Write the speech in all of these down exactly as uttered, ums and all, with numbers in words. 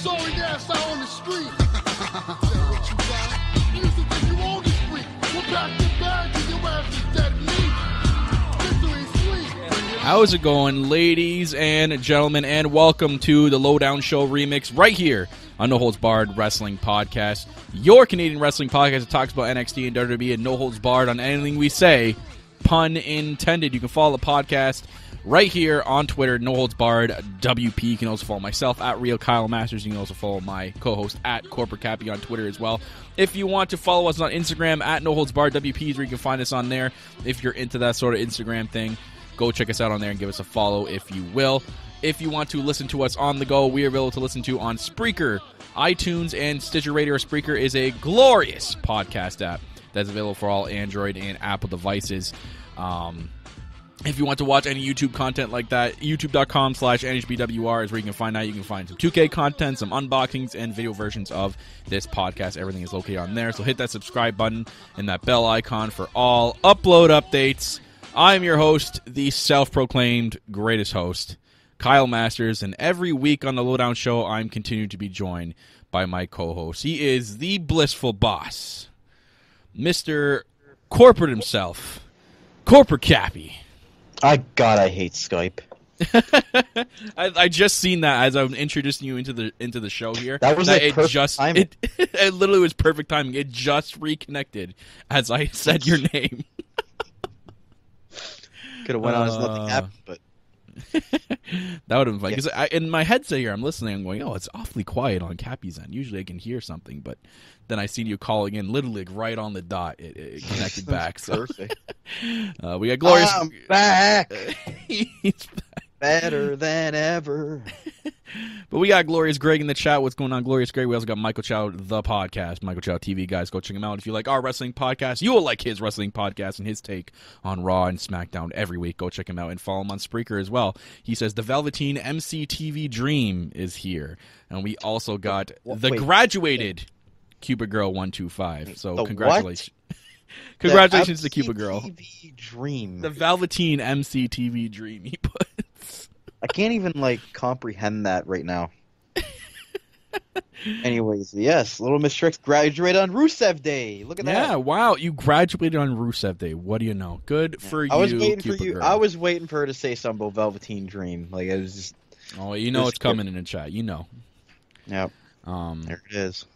sorry ass out on the street. What you got? You used to think you owned the street. We're back to back and your ass is dead meat. How's it going, ladies and gentlemen, and welcome to the Lowdown Show Remix right here on No Holds Barred Wrestling Podcast, your Canadian wrestling podcast that talks about N X T and W W E and No Holds Barred on anything we say, pun intended. You can follow the podcast right here on Twitter, No Holds Barred W P. You can also follow myself at Real Kyle Masters. You can also follow my co-host at Corporate Cappy on Twitter as well. If you want to follow us on Instagram at No Holds Barred W P, where you can find us on there. If you're into that sort of Instagram thing, go check us out on there and give us a follow if you will. If you want to listen to us on the go, we are available to listen to on Spreaker, iTunes, and Stitcher Radio. Spreaker is a glorious podcast app that's available for all Android and Apple devices. Um, if you want to watch any YouTube content like that, youtube.com slash NHBWR is where you can find that. You can find some two K content, some unboxings, and video versions of this podcast. Everything is located on there. So hit that subscribe button and that bell icon for all upload updates. I'm your host, the self-proclaimed greatest host, Kyle Masters, and every week on the Lowdown Show, I'm continued to be joined by my co-host. He is the blissful boss, Mister Corporate himself, Corporate Cappy. I God, I hate Skype. I, I just seen that as I'm introducing you into the into the show here. That was that like it just timing. It, it literally was perfect timing. It just reconnected as I said your name. Could have went on as nothing happened, but. That would invite because yeah. In my headset here, I'm listening. I'm going, oh, it's awfully quiet on Cappy's end. Usually, I can hear something, but then I see you calling in, literally like, right on the dot. It, it connected back. So uh, we got glorious. I'm back. He's back, better than ever. But we got glorious Greg in the chat. What's going on, glorious Greg? We also got Michael Chow, the podcast, Michael Chow T V. Guys, go check him out. If you like our wrestling podcast, you will like his wrestling podcast and his take on Raw and SmackDown every week. Go check him out and follow him on Spreaker as well. He says the Velveteen M C T V Dream is here, and we also got what, what, the wait, graduated wait. Cuba Girl one two five. So the congratulations, congratulations to Cuba Girl. T V Dream, the Velveteen M C T V Dream. He puts. I can't even, like, comprehend that right now. Anyways, yes, Little Miss Tricks graduated on Rusev Day. Look at yeah, that. Yeah, wow, you graduated on Rusev Day. What do you know? Good for yeah. you, I was waiting Cuba for you. Girl. I was waiting for her to say something about Velveteen Dream. Like, it was just... Oh, you know it's good. Coming in the chat. You know. Yep. Um, there it is.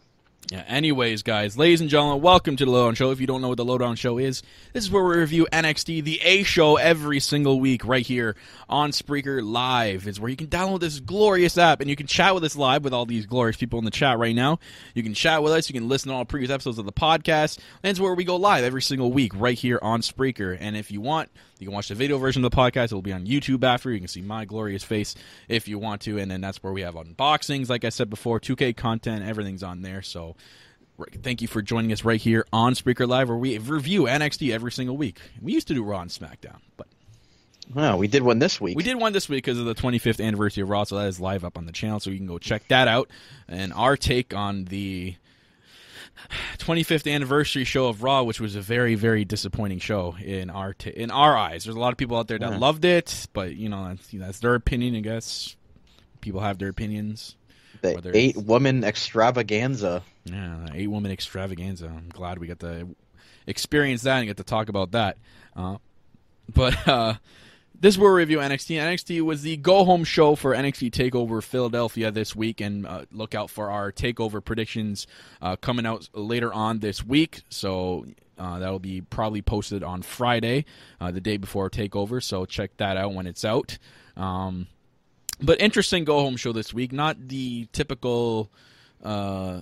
Yeah, anyways, guys, ladies and gentlemen, welcome to the Lowdown Show. If you don't know what the Lowdown Show is, this is where we review N X T, the A show, every single week right here on Spreaker Live. It's where you can download this glorious app, and you can chat with us live with all these glorious people in the chat right now. You can chat with us. You can listen to all previous episodes of the podcast. And it's where we go live every single week right here on Spreaker. And if you want, you can watch the video version of the podcast. It will be on YouTube after. You can see my glorious face if you want to. And then that's where we have unboxings, like I said before, two K content. Everything's on there, so... Thank you for joining us right here on Spreaker Live, where we review N X T every single week. We used to do Raw and SmackDown, but wow, we did one this week. We did one this week because of the twenty-fifth anniversary of Raw, so that is live up on the channel, so you can go check that out. And our take on the twenty-fifth anniversary show of Raw, which was a very, very disappointing show in our t in our eyes. There's a lot of people out there that yeah. loved it, but you know that's, that's their opinion, I guess. People have their opinions. The eight-woman extravaganza. Yeah, eight-woman extravaganza. I'm glad we got to experience that and get to talk about that. Uh, but uh, this will review N X T. N X T was the go-home show for N X T TakeOver Philadelphia this week, and uh, look out for our TakeOver predictions uh, coming out later on this week. So... Uh, that will be probably posted on Friday, uh, the day before TakeOver, so check that out when it's out. Um, but interesting go-home show this week. Not the typical uh,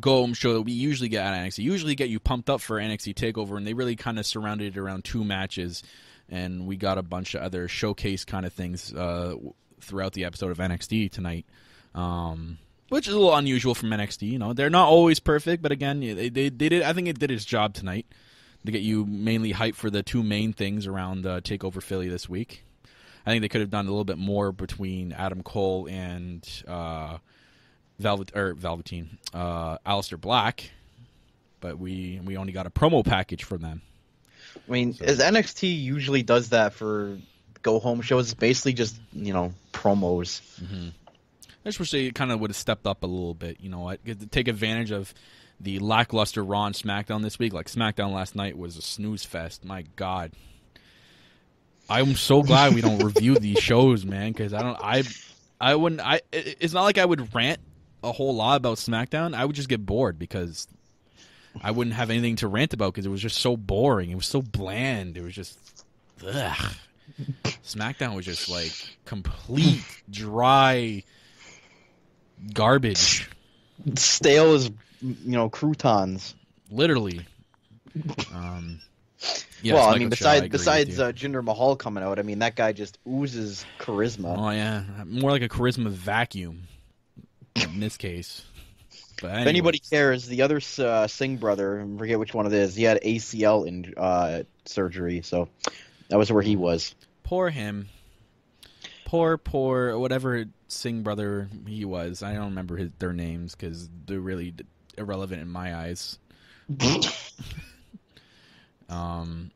go-home show that we usually get at N X T. Usually get you pumped up for N X T TakeOver, and they really kind of surrounded it around two matches, and we got a bunch of other showcase kind of things uh, throughout the episode of N X T tonight. Um Which is a little unusual from N X T, you know. They're not always perfect, but again, they, they, they did. I think it did its job tonight to get you mainly hyped for the two main things around uh, TakeOver Philly this week. I think they could have done a little bit more between Adam Cole and uh, Velvet or Velveteen, uh, Aleister Black, but we we only got a promo package from them. I mean, so. As N X T usually does that for go home shows, it's basically just you know promos. Mm-hmm. I just wish they kind of would have stepped up a little bit. You know, take advantage of the lackluster Raw and SmackDown this week. Like, SmackDown last night was a snooze fest. My God. I'm so glad we don't review these shows, man, because I don't. I, I wouldn't. I. It's not like I would rant a whole lot about SmackDown. I would just get bored because I wouldn't have anything to rant about because it was just so boring. It was so bland. It was just, ugh. SmackDown was just like complete dry garbage. Stale as, you know, croutons. Literally. Um. Yeah, well, I mean, besides besides uh, Jinder Mahal coming out, I mean, that guy just oozes charisma. Oh, yeah. More like a charisma vacuum in this case. But if anybody cares, the other uh, Singh brother, I forget which one it is, he had A C L in, uh, surgery, so that was where he was. Poor him. Poor, poor, whatever Singh brother he was. I don't remember his, their names because they're really irrelevant in my eyes. Um,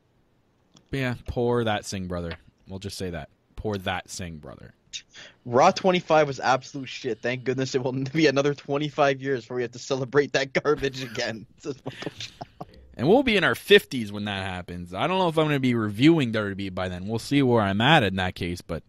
but yeah, poor that Singh brother. We'll just say that. Poor that Singh brother. Raw twenty-five was absolute shit. Thank goodness it will be another twenty-five years before we have to celebrate that garbage again. And we'll be in our fifties when that happens. I don't know if I'm going to be reviewing W W E by then. We'll see where I'm at in that case, but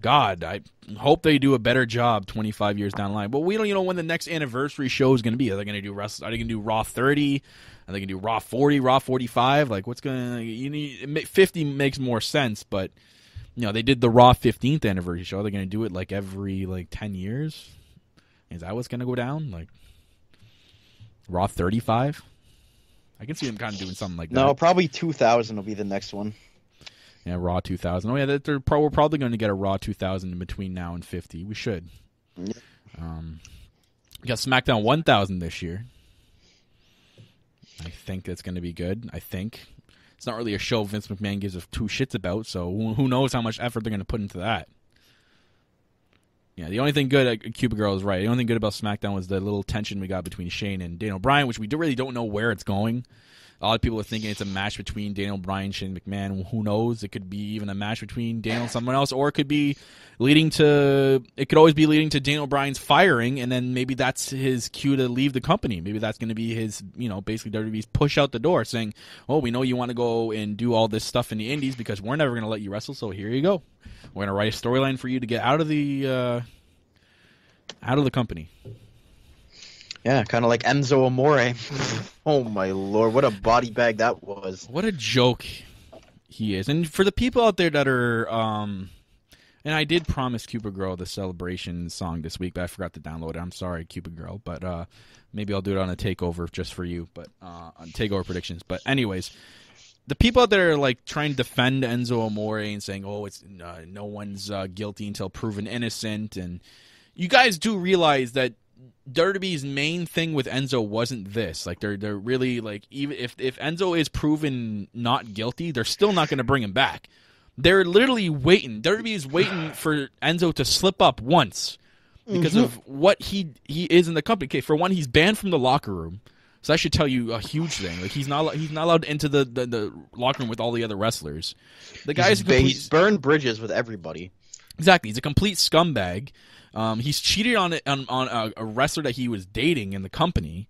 God, I hope they do a better job twenty-five years down the line. But we don't, you know, when the next anniversary show is going to be. Are they going to do Wrestle? Are they going to do Raw thirty? Are they going to do Raw forty? Raw forty-five? Like, what's going to? You need fifty makes more sense, but you know, they did the Raw fifteenth anniversary show. Are they going to do it like every like ten years? Is that what's going to go down? Like Raw thirty-five? I can see them kind of doing something like that. No, probably two thousand will be the next one. Yeah, Raw two thousand. Oh, yeah, they're pro we're probably going to get a Raw two thousand in between now and fifty. We should. Um, we got SmackDown one thousand this year. I think that's going to be good. I think. It's not really a show Vince McMahon gives us two shits about, so who knows how much effort they're going to put into that. Yeah, the only thing good, uh, Cuba Girl is right. The only thing good about SmackDown was the little tension we got between Shane and Daniel Bryan, which we do, really don't know where it's going. A lot of people are thinking it's a match between Daniel Bryan, Shane McMahon. Who knows? It could be even a match between Daniel and someone else, or it could be leading to. It could always be leading to Daniel Bryan's firing, and then maybe that's his cue to leave the company. Maybe that's going to be his, you know, basically W W E's push out the door, saying, "Oh, we know you want to go and do all this stuff in the Indies because we're never going to let you wrestle. So here you go. We're going to write a storyline for you to get out of the uh, out of the company." Yeah, kind of like Enzo Amore. Oh, my Lord. What a body bag that was. What a joke he is. And for the people out there that are... Um, and I did promise Cuba Girl the Celebration song this week, but I forgot to download it. I'm sorry, Cuba Girl. But uh, maybe I'll do it on a takeover just for you, but uh, on takeover predictions. But anyways, the people out there are like trying to defend Enzo Amore and saying, oh, it's uh, no one's uh, guilty until proven innocent. And you guys do realize that W W E's main thing with Enzo wasn't this. Like they're they're really like even if if Enzo is proven not guilty, they're still not going to bring him back. They're literally waiting. W W E is waiting for Enzo to slip up once because mm-hmm. of what he he is in the company. Okay, for one, he's banned from the locker room, so that should tell you a huge thing. Like he's not he's not allowed into the the, the locker room with all the other wrestlers. The guys complete... burn bridges with everybody. Exactly, he's a complete scumbag. Um, he's cheated on on, on a, a wrestler that he was dating in the company,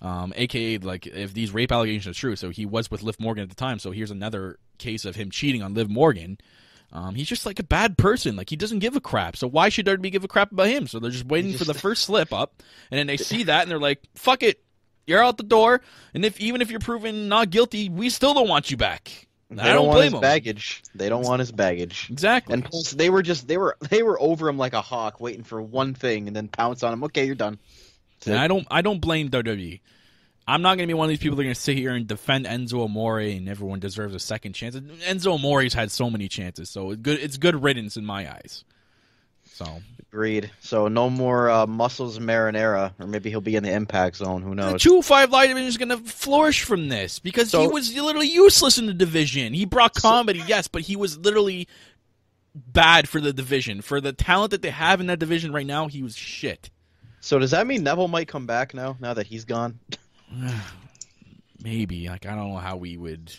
um, a k a like if these rape allegations are true. So he was with Liv Morgan at the time. So here's another case of him cheating on Liv Morgan. Um, he's just like a bad person. Like he doesn't give a crap. So why should W W E give a crap about him? So they're just waiting just... for the first slip up, and then they see that and they're like, "Fuck it, you're out the door." And if even if you're proven not guilty, we still don't want you back. They I don't, don't want his him. baggage. They don't want his baggage. Exactly. And plus, they were just they were they were over him like a hawk, waiting for one thing, and then pounce on him. Okay, you're done. And I don't I don't blame W W E. I'm not going to be one of these people that are going to sit here and defend Enzo Amore and everyone deserves a second chance. Enzo Amore's had so many chances, so it's good it's good riddance in my eyes. So agreed. So no more uh, Muscles Marinara, or maybe he'll be in the Impact Zone. Who knows? The two oh five Live Division is going to flourish from this because so, he was literally useless in the division. He brought comedy, so, yes, but he was literally bad for the division. For the talent that they have in that division right now, he was shit. So does that mean Neville might come back now? Now that he's gone, maybe. Like I don't know how we would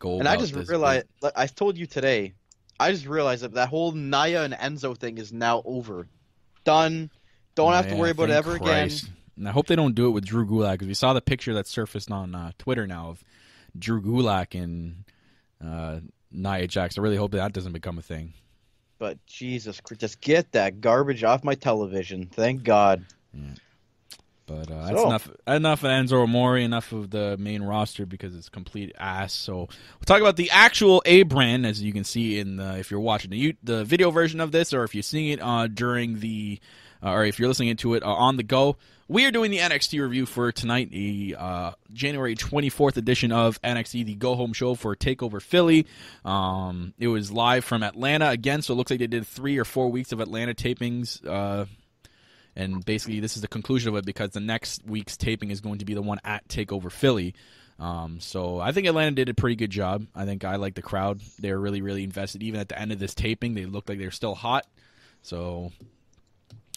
go. And about I just this, realized but... I told you today. I just realized that that whole Naya and Enzo thing is now over. Done. Don't oh, have to yeah, worry about it ever Christ. again. And I hope they don't do it with Drew Gulak, because we saw the picture that surfaced on uh, Twitter now of Drew Gulak and uh, Nia Jax. I really hope that, that doesn't become a thing. But Jesus Christ, just get that garbage off my television. Thank God. Yeah. But uh, so. that's enough, enough of Enzo Amore, enough of the main roster, because it's complete ass. So we'll talk about the actual A brand, as you can see in the, if you're watching the, the video version of this, or if you're seeing it uh, during the, uh, or if you're listening to it uh, on the go. We are doing the N X T review for tonight, the uh, January twenty-fourth edition of N X T, the go-home show for TakeOver Philly. Um, it was live from Atlanta again, so it looks like they did three or four weeks of Atlanta tapings. Uh, and basically, this is the conclusion of it, because the next week's taping is going to be the one at TakeOver Philly. Um, so I think Atlanta did a pretty good job. I think I like the crowd. They were really, really invested. Even at the end of this taping, they looked like they were still hot. So...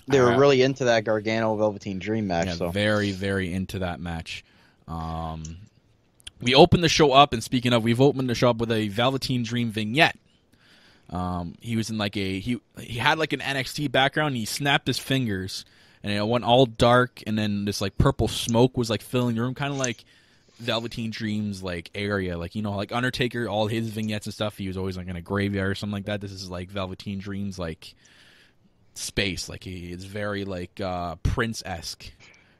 They were really into that Gargano Velveteen Dream match. Yeah, so. very, very into that match. Um, we opened the show up, and speaking of, we've opened the show up with a Velveteen Dream vignette. Um, he was in like a he he had like an N X T background. And he snapped his fingers, and it went all dark, and then this like purple smoke was like filling the room, kind of like Velveteen Dream's like area, like you know, like Undertaker, all his vignettes and stuff. He was always like in a graveyard or something like that. This is like Velveteen Dream's like. Space, like he is very like uh Prince-esque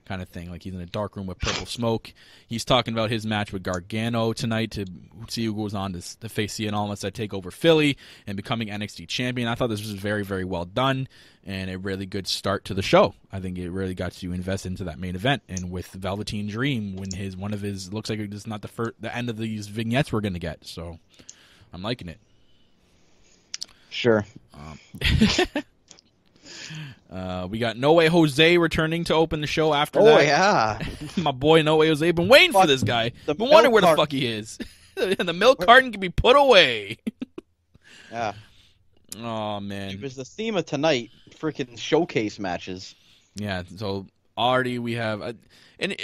kind of thing, like he's in a dark room with purple smoke. He's talking about his match with Gargano tonight to see who goes on to, to face Cezar Bononi at TakeOver Philly and becoming N X T champion. I thought this was very, very well done and a really good start to the show. I think it really got you invested into that main event, and with Velveteen Dream, when his one of his looks like it's not the first the end of these vignettes we're gonna get, so I'm liking it. Sure. Um Uh, we got No Way Jose returning to open the show after oh, that. Oh, yeah. My boy No Way Jose. Been waiting fuck for this guy. Been wondering where the fuck he is. The milk where? carton can be put away. Yeah. Oh, man. It was the theme of tonight. Freaking showcase matches. Yeah, so already we have... A, and it,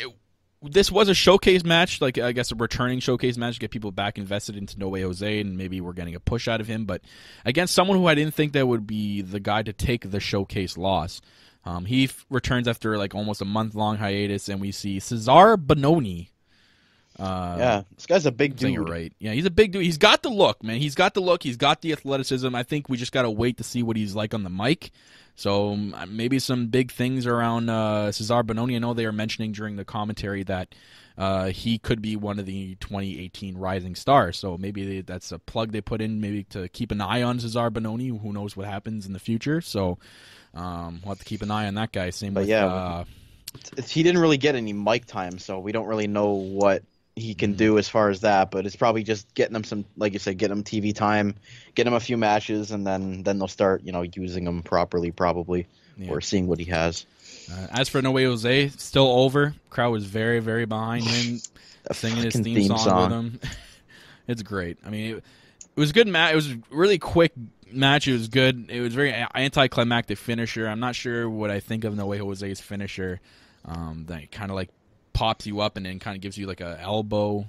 this was a showcase match, like I guess a returning showcase match to get people back invested into No Way Jose, and maybe we're getting a push out of him. But against someone who I didn't think that would be the guy to take the showcase loss. Um, he f returns after like almost a month-long hiatus, and we see Cezar Bononi. Uh, yeah, this guy's a big dude. Right? Yeah, he's a big dude. He's got the look, man. He's got the look. He's got the athleticism. I think we just got to wait to see what he's like on the mic. So maybe some big things around uh, Cezar Bononi. I know they are mentioning during the commentary that uh, he could be one of the twenty eighteen rising stars. So maybe they, that's a plug they put in, maybe to keep an eye on Cezar Bononi. Who knows what happens in the future? So um, we'll have to keep an eye on that guy. Same but with yeah, uh, it's, he didn't really get any mic time, so we don't really know what he can mm-hmm. do as far as that. But it's probably just getting him some, like you said, getting him T V time, get him a few matches, and then then they'll start, you know, using him properly, probably, yeah. or seeing what he has. Uh, as for No Way Jose, still over. Crowd was very, very behind him, singing his theme, theme song, song with him. It's great. I mean, it, it was a good match. It was a really quick match. It was good. It was very anticlimactic finisher. I'm not sure what I think of No Way Jose's finisher. Um, that kind of like pops you up and then kind of gives you like a elbow,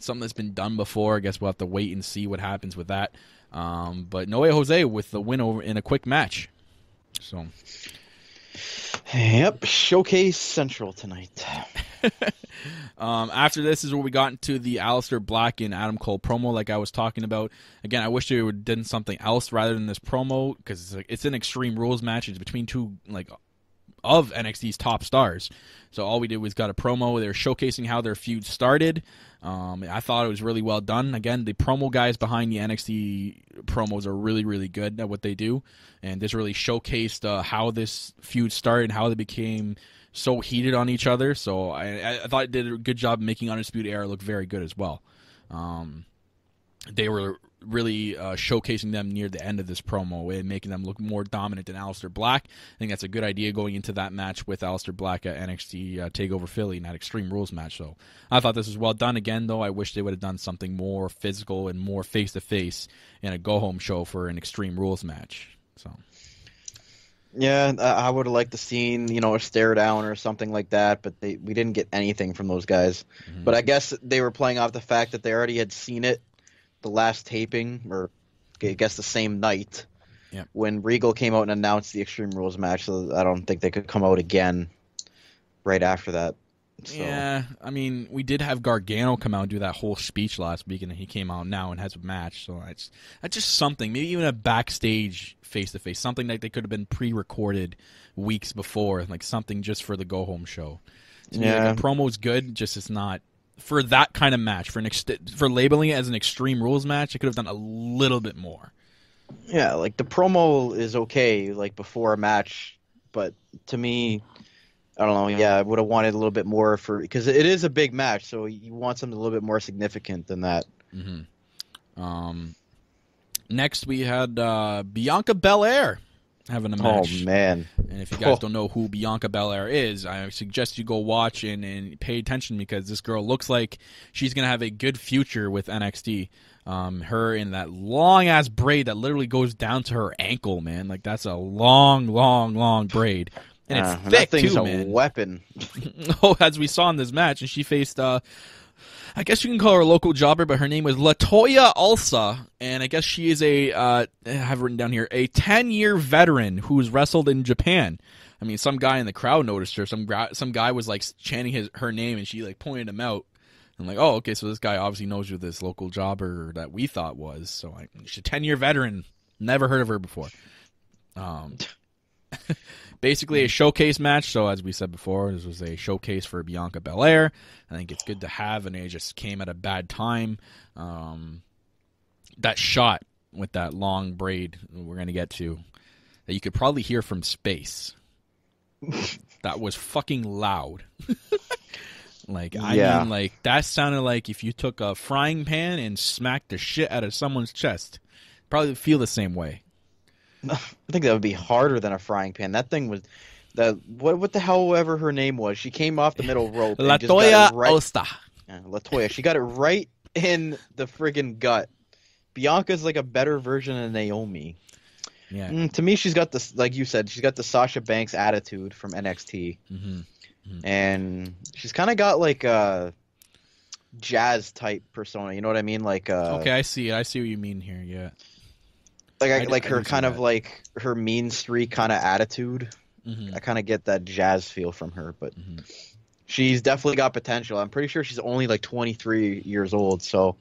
something that's been done before. I guess we'll have to wait and see what happens with that. Um, but No Way Jose with the win over in a quick match. So, yep, showcase central tonight. um, after this is where we got into the Aleister Black and Adam Cole promo, like I was talking about. Again, I wish they would have done something else rather than this promo, because it's, like, it's an Extreme Rules match. It's between two like. of N X T's top stars. So all we did was got a promo. They were showcasing how their feud started. Um, I thought it was really well done. Again, the promo guys behind the N X T promos are really, really good at what they do. And this really showcased uh, how this feud started and how they became so heated on each other. So I, I thought it did a good job making Undisputed Era look very good as well. Um, they were really uh, showcasing them near the end of this promo and making them look more dominant than Aleister Black. I think that's a good idea going into that match with Aleister Black at N X T uh, TakeOver Philly in that Extreme Rules match. So I thought this was well done. Again, though, I wish they would have done something more physical and more face-to-face in a go-home show for an Extreme Rules match. So, yeah, I would have liked to seen, you know, a stare down or something like that, but they, we didn't get anything from those guys. Mm-hmm. But I guess they were playing off the fact that they already had seen it the last taping, or I guess the same night, Yep. When Regal came out and announced the Extreme Rules match, so I don't think they could come out again right after that. So. Yeah, I mean, we did have Gargano come out and do that whole speech last week, and he came out now and has a match. So that's, that's just something. Maybe even a backstage face-to-face, something that they could have been pre-recorded weeks before, like something just for the go-home show. So yeah. Like a promo's good, just it's not for that kind of match. For an ex for labeling it as an Extreme Rules match, they could have done a little bit more. Yeah, like the promo is okay, like before a match, but to me, I don't know. Yeah, I would have wanted a little bit more for because it is a big match, so you want something a little bit more significant than that. Mm-hmm. Um, next we had uh, Bianca Belair having a match. Oh man! And if you guys oh. don't know who Bianca Belair is, I suggest you go watch and, and pay attention because this girl looks like she's gonna have a good future with N X T. Um, her in that long ass braid that literally goes down to her ankle, man. Like that's a long, long, long braid. And it's uh, thick, that too, a man. Weapon. Oh, as we saw in this match, and she faced, uh, I guess you can call her a local jobber, but her name was Latoya Alsa, and I guess she is a, uh, I have written down here, a ten-year veteran who's wrestled in Japan. I mean, some guy in the crowd noticed her. Some some guy was like chanting his her name, and she like pointed him out. I'm like, oh, okay, so this guy obviously knows who this local jobber that we thought was. So I, she's a ten-year veteran. Never heard of her before. Um. Basically a showcase match, so as we said before, this was a showcase for Bianca Belair. I think it's good to have, and it just came at a bad time. Um, that shot with that long braid we're going to get to, that you could probably hear from space. That was fucking loud. Like, I yeah. mean, like, that sounded like if you took a frying pan and smacked the shit out of someone's chest. Probably feel the same way. I think that would be harder than a frying pan. That thing was, the what what the hell ever her name was. She came off the middle rope. Latoya right, Osta. Yeah, Latoya. She got it right in the friggin' gut. Bianca's like a better version of Naomi. Yeah. Mm, to me, she's got this, like you said, she's got the Sasha Banks attitude from N X T, mm-hmm. Mm-hmm. and she's kind of got like a jazz type persona. You know what I mean? Like uh, okay, I see. I see what you mean here. Yeah. Like, I, I, like I her kind of that. like her mean streak kind of attitude. Mm-hmm. I kind of get that jazz feel from her, but mm-hmm. she's definitely got potential. I'm pretty sure she's only like twenty-three years old, so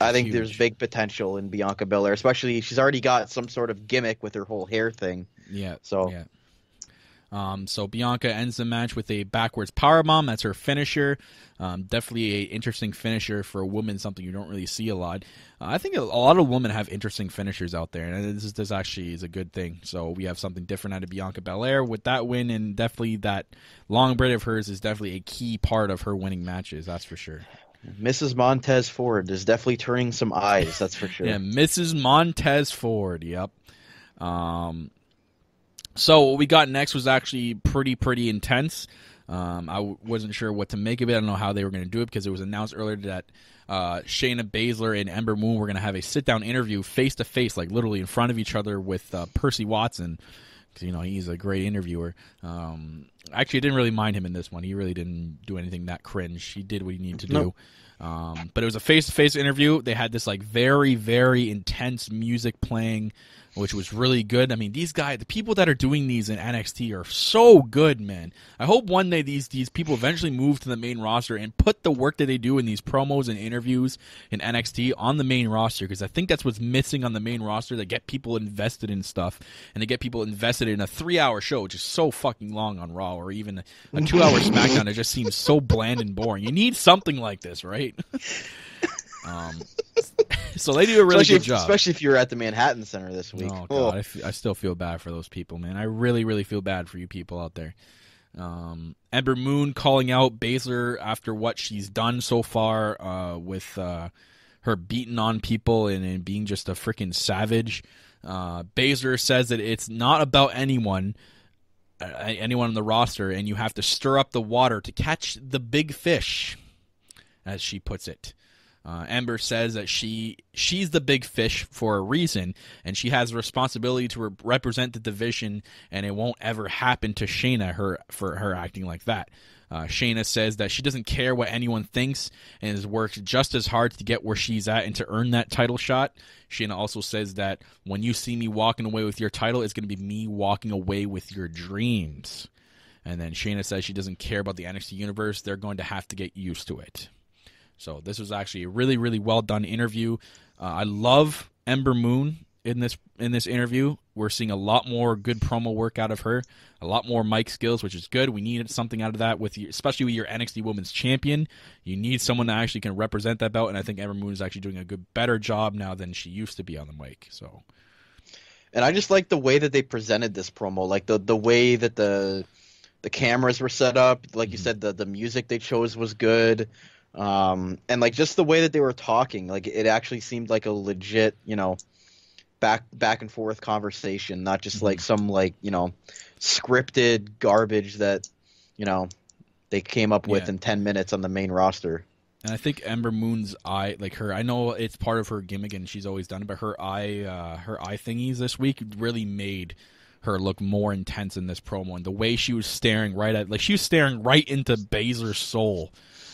I think huge. there's big potential in Bianca Belair, especially she's already got some sort of gimmick with her whole hair thing. Yeah. So. Yeah. Um, so Bianca ends the match with a backwards powerbomb. That's her finisher. Um, definitely an interesting finisher for a woman, something you don't really see a lot. Uh, I think a, a lot of women have interesting finishers out there, and this, is, this actually is a good thing. So we have something different out of Bianca Belair with that win, and definitely that long braid of hers is definitely a key part of her winning matches, that's for sure. Missus Montez Ford is definitely turning some eyes, that's for sure. Yeah, Missus Montez Ford, yep. Um... So what we got next was actually pretty, pretty intense. Um, I w wasn't sure what to make of it. I don't know how they were going to do it because it was announced earlier that uh, Shayna Baszler and Ember Moon were going to have a sit-down interview face-to-face, -face, like literally in front of each other with uh, Percy Watson because, you know, he's a great interviewer. Um, actually, I didn't really mind him in this one. He really didn't do anything that cringe. He did what he needed to nope. do. Um, but it was a face-to-face -face interview. They had this, like, very, very intense music playing, which was really good. I mean, these guys, the people that are doing these in N X T are so good, man. I hope one day these these people eventually move to the main roster and put the work that they do in these promos and interviews in N X T on the main roster, because I think that's what's missing on the main roster, that get people invested in stuff and to get people invested in a three-hour show, which is so fucking long on Raw, or even a, a two-hour SmackDown that just seems so bland and boring. You need something like this, right? Um, so they do a really especially good if, job, especially if you're at the Manhattan Center this week. Oh, God, I, f I still feel bad for those people, man. I really, really feel bad for you people out there. Um, Ember Moon calling out Baszler after what she's done so far uh, with uh, her beating on people and, and being just a freaking savage. Uh, Baszler says that it's not about anyone, uh, anyone on the roster, and you have to stir up the water to catch the big fish, as she puts it. Uh, Ember says that she she's the big fish for a reason, and she has a responsibility to re- represent the division, and it won't ever happen to Shayna her for her acting like that. Uh, Shayna says that she doesn't care what anyone thinks and has worked just as hard to get where she's at and to earn that title shot. Shayna also says that when you see me walking away with your title, it's going to be me walking away with your dreams. And then Shayna says she doesn't care about the N X T universe. They're going to have to get used to it. So this was actually a really, really well done interview. Uh, I love Ember Moon in this in this interview. We're seeing a lot more good promo work out of her, a lot more mic skills, which is good. We needed something out of that, with your, especially with your N X T Women's Champion. You need someone that actually can represent that belt, and I think Ember Moon is actually doing a good, better job now than she used to be on the mic. So, and I just like the way that they presented this promo, like the the way that the the cameras were set up. Like mm-hmm. you said, the the music they chose was good. Um, and like just the way that they were talking, like it actually seemed like a legit, you know, back back and forth conversation, not just like some like, you know, scripted garbage that, you know, they came up with yeah. in ten minutes on the main roster. And I think Ember Moon's eye, like her, I know it's part of her gimmick and she's always done it, but her eye, uh, her eye thingies this week really made her look more intense in this promo, and the way she was staring right at, like she was staring right into Baszler's soul.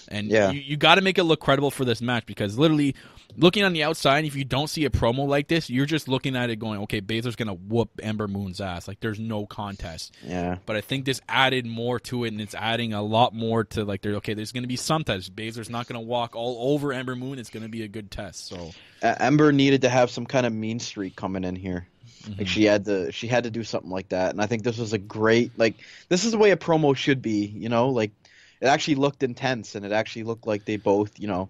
And yeah. you, you got to make it look credible for this match, because literally looking on the outside, if you don't see a promo like this, you're just looking at it going, okay, Baszler's going to whoop Ember Moon's ass. Like, there's no contest. Yeah. But I think this added more to it, and it's adding a lot more to, like, there. okay, there's going to be some tests. Baszler's not going to walk all over Ember Moon. It's going to be a good test. So uh, Ember needed to have some kind of mean streak coming in here. Mm-hmm. Like she had to she had to do something like that. And I think this was a great, like, this is the way a promo should be, you know, like, it actually looked intense, and it actually looked like they both, you know,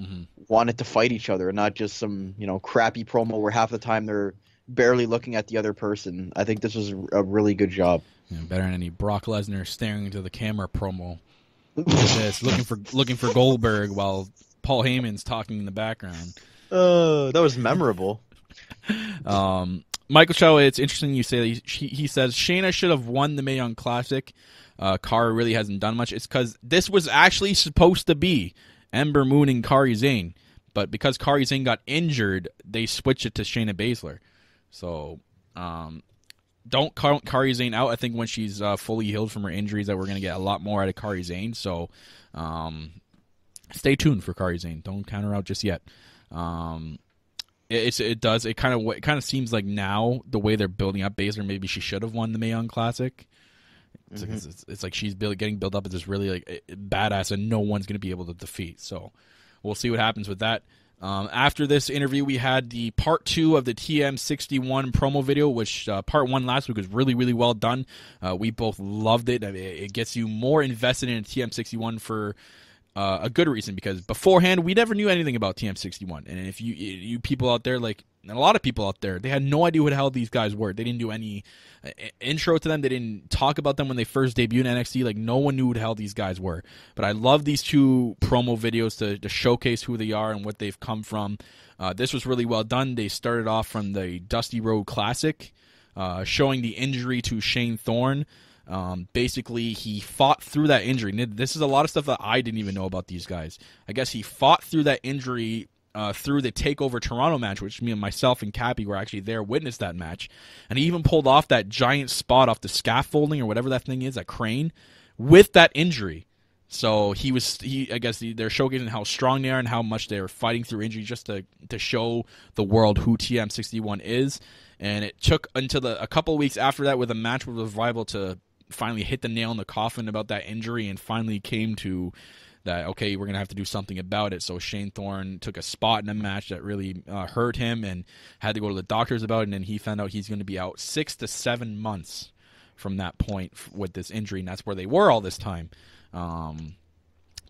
mm-hmm. wanted to fight each other, and not just some, you know, crappy promo where half the time they're barely looking at the other person. I think this was a really good job. Yeah, better than any Brock Lesnar staring into the camera promo. This, looking for looking for Goldberg while Paul Heyman's talking in the background. Uh, that was memorable. um, Michael Chow, it's interesting you say that. He, he says Shayna should have won the Mae Young Classic. Uh, Kairi really hasn't done much. It's because this was actually supposed to be Ember Moon and Kairi Sane, but because Kairi Sane got injured, they switched it to Shayna Baszler. So um, don't count Kairi Sane out. I think when she's uh, fully healed from her injuries, that we're going to get a lot more out of Kairi Sane. So um, stay tuned for Kairi Sane. Don't count her out just yet. Um, It, it it does. It kind of it kind of seems like now the way they're building up Baszler, maybe she should have won the Mae Young Classic. It's, mm-hmm. it's, it's, it's like she's build, getting built up as this really like badass, and no one's going to be able to defeat. So we'll see what happens with that. Um, after this interview, we had the part two of the T M sixty-one promo video, which uh, part one last week was really, really well done. Uh, we both loved it. I mean, it gets you more invested in T M sixty-one for. Uh, a good reason, because beforehand we never knew anything about T M sixty-one, and if you you people out there, like, and a lot of people out there, they had no idea who the hell these guys were. They didn't do any uh, intro to them. They didn't talk about them when they first debuted in N X T. Like, no one knew who the hell these guys were. But I love these two promo videos to, to showcase who they are and what they've come from. Uh, this was really well done. They started off from the Dusty Road Classic, uh, showing the injury to Shane Thorne. Um, basically, he fought through that injury. This is a lot of stuff that I didn't even know about these guys. I guess he fought through that injury uh, through the TakeOver Toronto match, which me and myself and Cappy were actually there, witnessed that match. And he even pulled off that giant spot off the scaffolding or whatever that thing is, that crane, with that injury. So he was, he, I guess they're showcasing how strong they are and how much they're fighting through injury, just to to show the world who T M sixty-one is. And it took until the, a couple of weeks after that with a match with Revival to finally hit the nail in the coffin about that injury, and finally came to that, okay, we're going to have to do something about it. So Shane Thorne took a spot in a match that really uh, hurt him and had to go to the doctors about it, and then he found out he's going to be out six to seven months from that point with this injury, and that's where they were all this time. Um,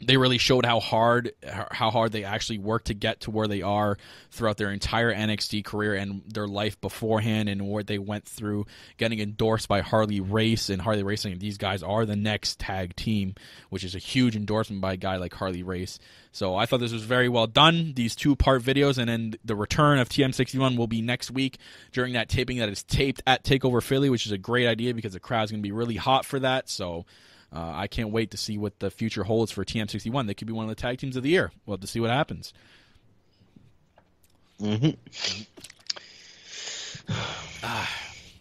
they really showed how hard how hard they actually worked to get to where they are throughout their entire N X T career and their life beforehand, and what they went through getting endorsed by Harley Race and Harley Race saying these guys are the next tag team, which is a huge endorsement by a guy like Harley Race. So I thought this was very well done, these two-part videos, and then the return of T M sixty-one will be next week during that taping that is taped at TakeOver Philly, which is a great idea because the crowd's going to be really hot for that. So Uh, I can't wait to see what the future holds for T M sixty-one. They could be one of the tag teams of the year. We'll have to see what happens. Mm-hmm. uh,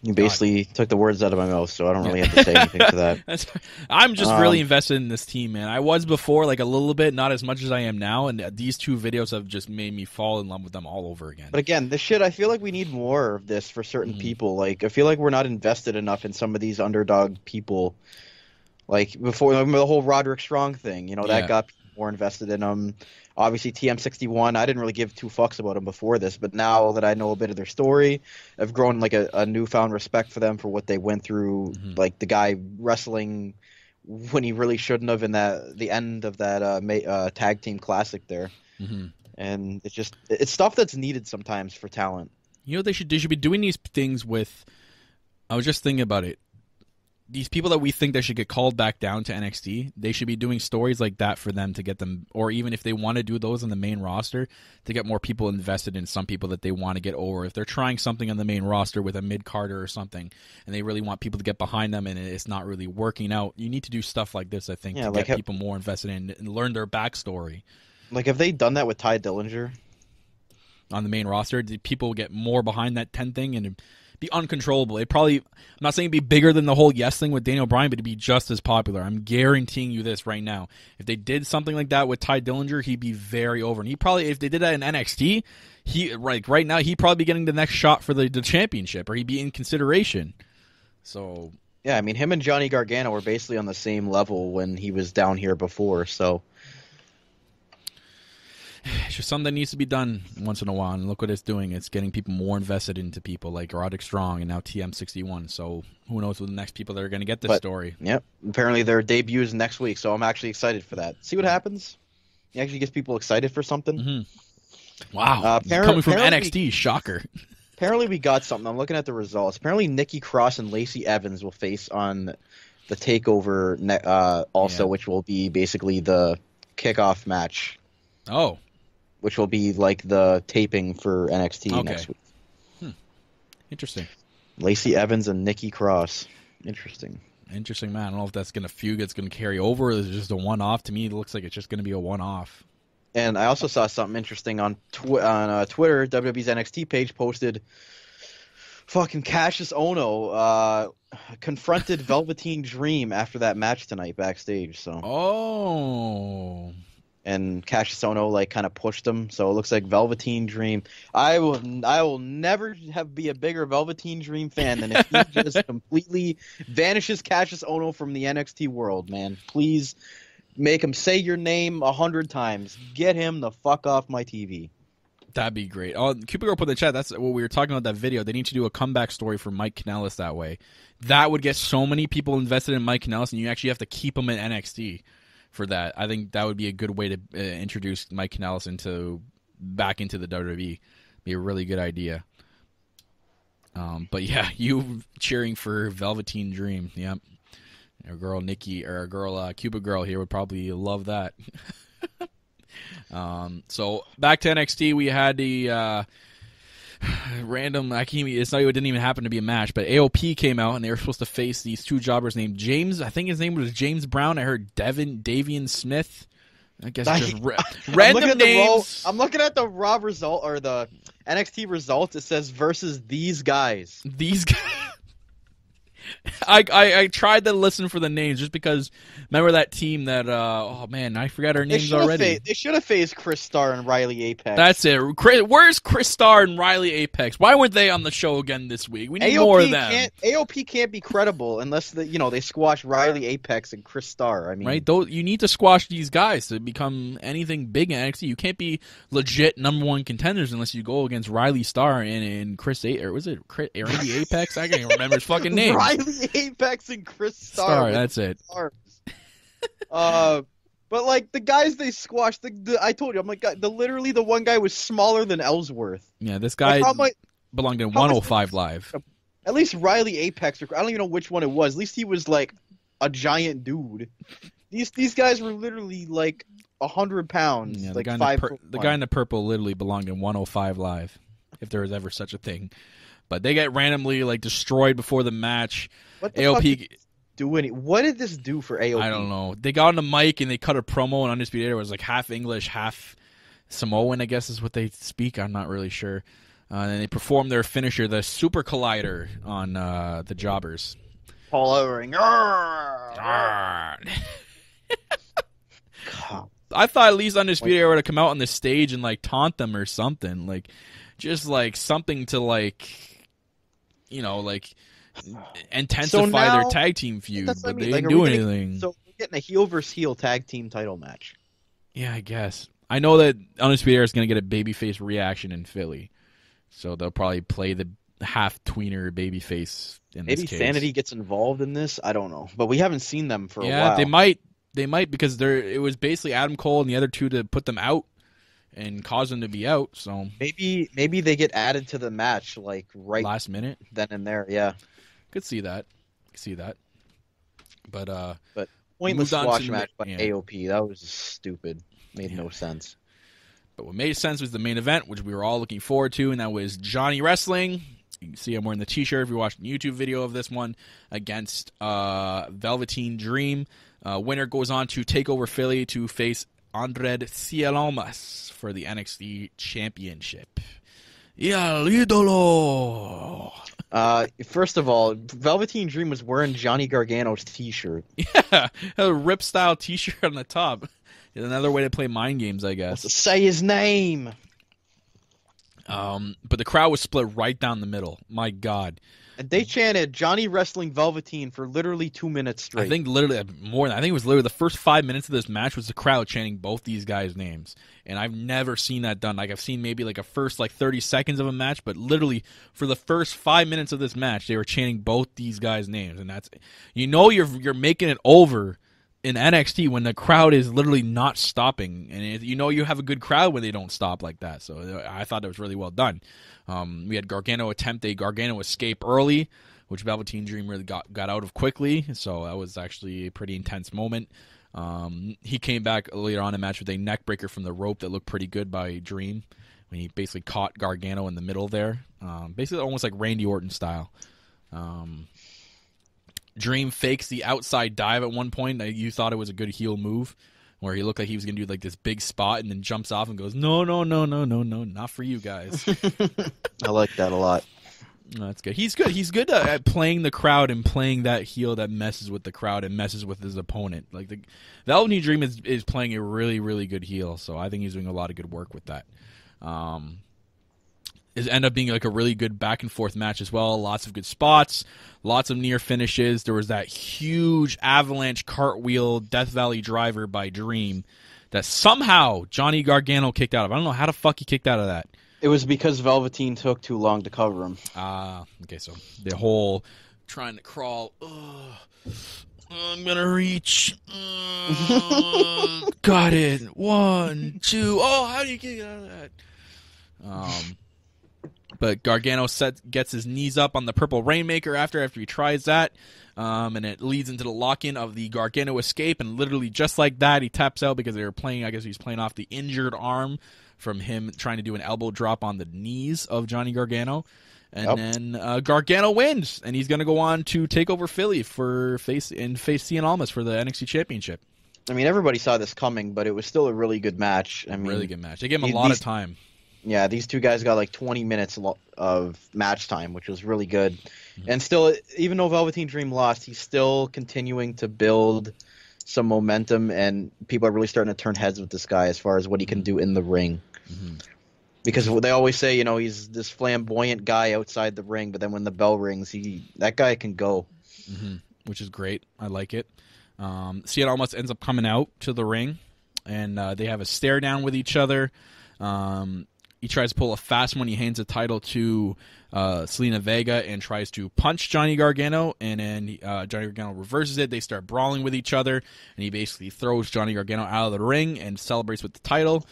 you basically God. took the words out of my mouth, so I don't really have to say anything to that. That's, I'm just um, really invested in this team, man. I was before, like a little bit, not as much as I am now, and these two videos have just made me fall in love with them all over again. But again, this shit, I feel like we need more of this for certain mm-hmm. people. Like, I feel like we're not invested enough in some of these underdog people. Like, before, remember the whole Roderick Strong thing, you know, that yeah. got people more invested in them. Obviously, T M sixty-one, I didn't really give two fucks about them before this, but now that I know a bit of their story, I've grown, like, a, a newfound respect for them for what they went through, mm-hmm. like, the guy wrestling when he really shouldn't have in that the end of that uh, May, uh, tag team classic there. Mm-hmm. And it's just, it's stuff that's needed sometimes for talent. You know, they should, they should be doing these things with, I was just thinking about it. These people that we think that should get called back down to N X T, they should be doing stories like that for them to get them, or even if they want to do those on the main roster, to get more people invested in some people that they want to get over. If they're trying something on the main roster with a mid-carder or something, and they really want people to get behind them and it's not really working out, you need to do stuff like this, I think, yeah, to like get have, people more invested in and learn their backstory. Like, have they done that with Ty Dillinger? On the main roster? Did people get more behind that ten thing and... be uncontrollable. It probably, I'm not saying it'd be bigger than the whole yes thing with Daniel Bryan, but it'd be just as popular. I'm guaranteeing you this right now. If they did something like that with Ty Dillinger, he'd be very over. And he probably, if they did that in N X T, he like right now, he'd probably be getting the next shot for the, the championship, or he'd be in consideration. So yeah, I mean, him and Johnny Gargano were basically on the same level when he was down here before. So it's just something that needs to be done once in a while, and look what it's doing. It's getting people more invested into people like Roderick Strong and now T M sixty-one, so who knows what the next people that are going to get this but, story. Yep. Apparently their debut is next week, so I'm actually excited for that. See what happens? It actually gets people excited for something. Mm-hmm. Wow. Uh, Coming from N X T, we, shocker. Apparently we got something. I'm looking at the results. Apparently Nikki Cross and Lacey Evans will face on the TakeOver uh, also, yeah. which will be basically the kickoff match. Oh, which will be like the taping for N X T okay. next week. Hmm. Interesting. Lacey Evans and Nikki Cross. Interesting. Interesting, man. I don't know if that's going to feud, it's going to carry over, or is it just a one-off. To me, it looks like it's just going to be a one-off. And I also saw something interesting on, tw on uh, Twitter. W W E's N X T page posted fucking Cassius Ohno uh, confronted Velveteen Dream after that match tonight backstage. So. Oh... And Cassius Ohno like kind of pushed him, so it looks like Velveteen Dream. I will, I will never have be a bigger Velveteen Dream fan than if he just completely vanishes Cassius Ohno from the N X T world, man. Please make him say your name a hundred times. Get him the fuck off my T V. That'd be great. Oh, Cupid Girl put in the chat. That's what we were talking about. That video. They need to do a comeback story for Mike Kanellis that way. That would get so many people invested in Mike Kanellis, and you actually have to keep him in N X T. For that, I think that would be a good way to uh, introduce Mike Kanellis into back into the W W E. Be a really good idea. Um, but yeah, you cheering for Velveteen Dream? Yep. A girl Nikki or a girl uh, Cuba Girl here would probably love that. um, so back to N X T, we had the uh, random. I can't. It's not. It didn't even happen to be a match, but A O P came out and they were supposed to face these two jobbers named James. I think his name was James Brown. I heard Devin Davian Smith. I guess I, just ra I'm random names. The I'm looking at the raw result or the N X T results. It says versus these guys. These guys. I, I I tried to listen for the names just because. Remember that team that? Uh, oh man, I forgot our names already. They should have faced Chris Starr and Riley Apex. That's it. Chris, where's Chris Starr and Riley Apex? Why weren't they on the show again this week? We need A O P more of them. Can't, A O P can't be credible unless the, you know they squash Riley Apex and Chris Starr. I mean, right? Those, you need to squash these guys to become anything big in N X T. You can't be legit number one contenders unless you go against Riley Starr and and Chris A. Or was it Chris Randy Apex? I can't even remember his fucking name. Right. Riley Apex and Chris Starr. Star, that's it. uh, but like the guys they squashed, the, the I told you, I'm like, God, the literally the one guy was smaller than Ellsworth. Yeah, this guy like, much, belonged in one oh five Live. At least Riley Apex, or, I don't even know which one it was. At least he was like a giant dude. These these guys were literally like a hundred pounds. Yeah, the, like guy five the, the guy in the purple literally belonged in one oh five Live, if there was ever such a thing. But they get randomly like destroyed before the match. What the A O P fuck? do any. What did this do for A O P? I don't know. They got on the mic and they cut a promo, and Undisputed Era was like half English, half Samoan, I guess is what they speak. I'm not really sure. Uh, and they performed their finisher, the Super Collider, on uh, the Jobbers. Paul Overing. I thought at least Undisputed Era would come out on the stage and like taunt them or something, like just like something to like, you know, like intensify so now, their tag team feud. But I mean. They like, didn't do getting, anything. So we're getting a heel versus heel tag team title match. Yeah, I guess. I know that Undisputed Era is going to get a babyface reaction in Philly, so they'll probably play the half tweener babyface. In Maybe this case. Sanity gets involved in this. I don't know, but we haven't seen them for yeah, a while. Yeah, they might. They might because they're. It was basically Adam Cole and the other two to put them out and cause them to be out. So maybe maybe they get added to the match like right last minute, then and there. Yeah, could see that. Could see that. But uh, but pointless squash match by yeah. A O P. That was stupid. Made yeah. no sense. But what made sense was the main event, which we were all looking forward to, and that was Johnny Wrestling. You can see I'm wearing the T-shirt if you watched a YouTube video of this one against uh, Velveteen Dream. Uh, winner goes on to take over Philly to face Andrade Almas for the N X T Championship. Yeah, Idolo! Uh, first of all, Velveteen Dream was wearing Johnny Gargano's T-shirt. Yeah, a rip-style T-shirt on the top. Another way to play mind games, I guess. Say his name! Um, but the crowd was split right down the middle. My God. And they chanted Johnny Wrestling Velveteen for literally two minutes straight. I think literally more than I think it was literally the first five minutes of this match was the crowd chanting both these guys' names. And I've never seen that done. Like I've seen maybe like a first like thirty seconds of a match, but literally for the first five minutes of this match, they were chanting both these guys' names, and that's you know you're you're making it over in N X T when the crowd is literally not stopping, and it, you know you have a good crowd when they don't stop like that. So I thought that was really well done. Um, we had Gargano attempt a Gargano escape early, which Velveteen Dream really got, got out of quickly. So that was actually a pretty intense moment. Um, he came back later on in the match with a neck breaker from the rope that looked pretty good by Dream when he basically caught Gargano in the middle there. Um, basically almost like Randy Orton style. Um... Dream fakes the outside dive at one point. You thought it was a good heel move where he looked like he was going to do like this big spot and then jumps off and goes, no, no, no, no, no, no, not for you guys. I like that a lot. No, that's good. He's good. He's good at playing the crowd and playing that heel that messes with the crowd and messes with his opponent. Like the Velveteen Dream is, is playing a really, really good heel. So I think he's doing a lot of good work with that. Um, It ended up being like a really good back and forth match as well. Lots of good spots, lots of near finishes. There was that huge avalanche cartwheel Death Valley driver by Dream that somehow Johnny Gargano kicked out of. I don't know how the fuck he kicked out of that. It was because Velveteen took too long to cover him. Ah, uh, okay. So the whole trying to crawl. Ugh. I'm gonna reach. Uh, got it. One, two. Oh, how do you kick out of that? Um. But Gargano set, gets his knees up on the Purple Rainmaker after after he tries that. Um, and it leads into the lock-in of the Gargano escape. And literally just like that, he taps out because they were playing, I guess he was playing off the injured arm from him trying to do an elbow drop on the knees of Johnny Gargano. And yep. then uh, Gargano wins. And he's going to go on to take over Philly for face and face Cien Almas for the N X T Championship. I mean, everybody saw this coming, but it was still a really good match. I mean, really good match. They gave him a lot these... of time. Yeah, these two guys got like twenty minutes of match time, which was really good. And still, even though Velveteen Dream lost, he's still continuing to build some momentum, and people are really starting to turn heads with this guy as far as what he can do in the ring. Mm-hmm. Because they always say, you know, he's this flamboyant guy outside the ring, but then when the bell rings, he that guy can go. Mm-hmm. Which is great. I like it. Um, Cien Almas ends up coming out to the ring, and uh, they have a stare down with each other. Um... He tries to pull a fast one. He hands the title to uh, Zelina Vega and tries to punch Johnny Gargano. And then uh, Johnny Gargano reverses it. They start brawling with each other. And he basically throws Johnny Gargano out of the ring and celebrates with the title.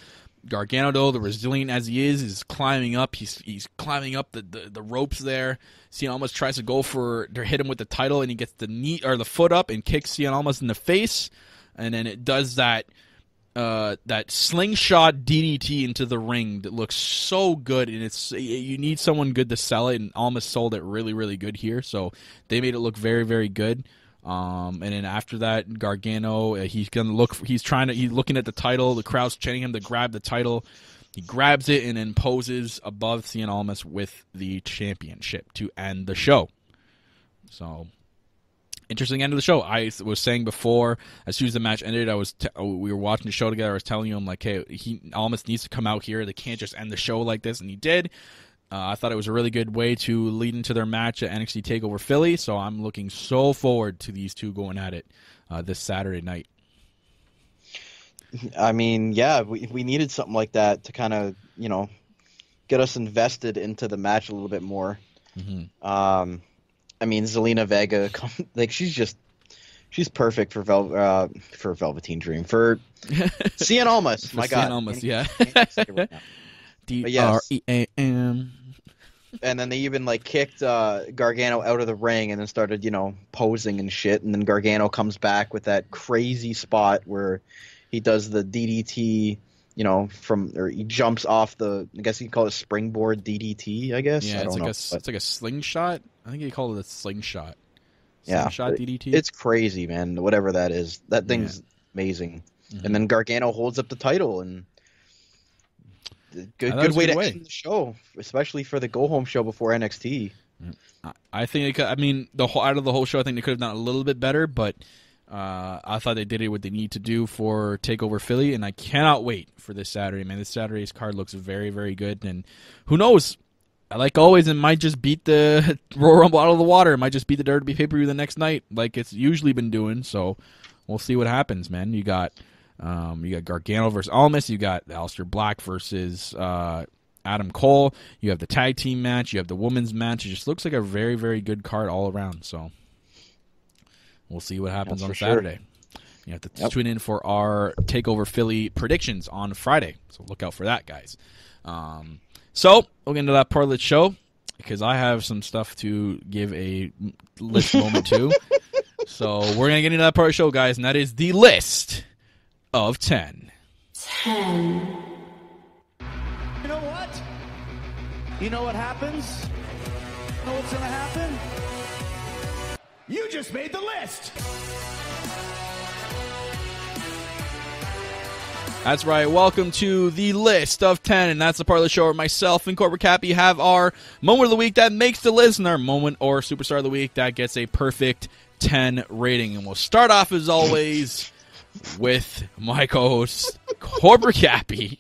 Gargano, though, the resilient as he is, is climbing up. He's he's climbing up the, the, the ropes there. Cien Almas tries to go for to hit him with the title. And he gets the knee or the foot up and kicks Cien Almas in the face. And then it does that. Uh, that slingshot D D T into the ring that looks so good, and it's you need someone good to sell it, and Almas sold it really, really good here, so they made it look very, very good. Um, and then after that, Gargano, he's gonna look. For, he's trying to. He's looking at the title. The crowd's chanting him to grab the title. He grabs it and then poses above Cien Almas with the championship to end the show. So, interesting end of the show. I was saying before, as soon as the match ended, I was t we were watching the show together. I was telling you, I'm like, hey, he Almas needs to come out here. They can't just end the show like this, and he did. Uh, I thought it was a really good way to lead into their match at N X T TakeOver Philly, so I'm looking so forward to these two going at it uh, this Saturday night. I mean, yeah, we, we needed something like that to kind of, you know, get us invested into the match a little bit more. Mm-hmm. um, I mean, Zelina Vega, like, she's just, she's perfect for Vel uh, for Velveteen Dream, for Cien Almas, for my Cien God. Almas, any, yeah. Any D R E A M. Yes. And then they even like kicked uh, Gargano out of the ring and then started, you know, posing and shit. And then Gargano comes back with that crazy spot where he does the D D T, you know, from or he jumps off the, I guess you call it springboard D D T, I guess. Yeah, I it's, don't like know, a, but... it's like a slingshot. I think he called it a slingshot. Slingshot yeah, D D T. It's crazy, man. Whatever that is. That thing's yeah. amazing. Mm-hmm. And then Gargano holds up the title and. Good, good way good to way. end the show, especially for the go-home show before N X T. I think, they could, I mean, the whole, out of the whole show, I think they could have done a little bit better, but uh, I thought they did it what they need to do for TakeOver Philly, and I cannot wait for this Saturday. Man, this Saturday's card looks very, very good, and who knows? Like always, it might just beat the Royal Rumble out of the water. It might just beat the Derby pay-per-view the next night, like it's usually been doing, so we'll see what happens, man. You got... Um, you got Gargano versus Almas. You got Aleister Black versus uh, Adam Cole. You have the tag team match. You have the women's match. It just looks like a very, very good card all around. So we'll see what happens That's on Saturday. Sure. You have to yep. tune in for our TakeOver Philly predictions on Friday. So look out for that, guys. Um, so we'll get into that part of the show because I have some stuff to give a list moment to. So we're going to get into that part of the show, guys, and that is the list. Of ten. Ten. You know what? You know what happens? You know what's gonna happen? You just made the list. That's right. Welcome to the list of ten, and that's the part of the show where myself and Corporate Cappy have our moment of the week that makes the list, and our moment or superstar of the week that gets a perfect ten rating. And we'll start off as always. With my co-host, Corporate Cappy.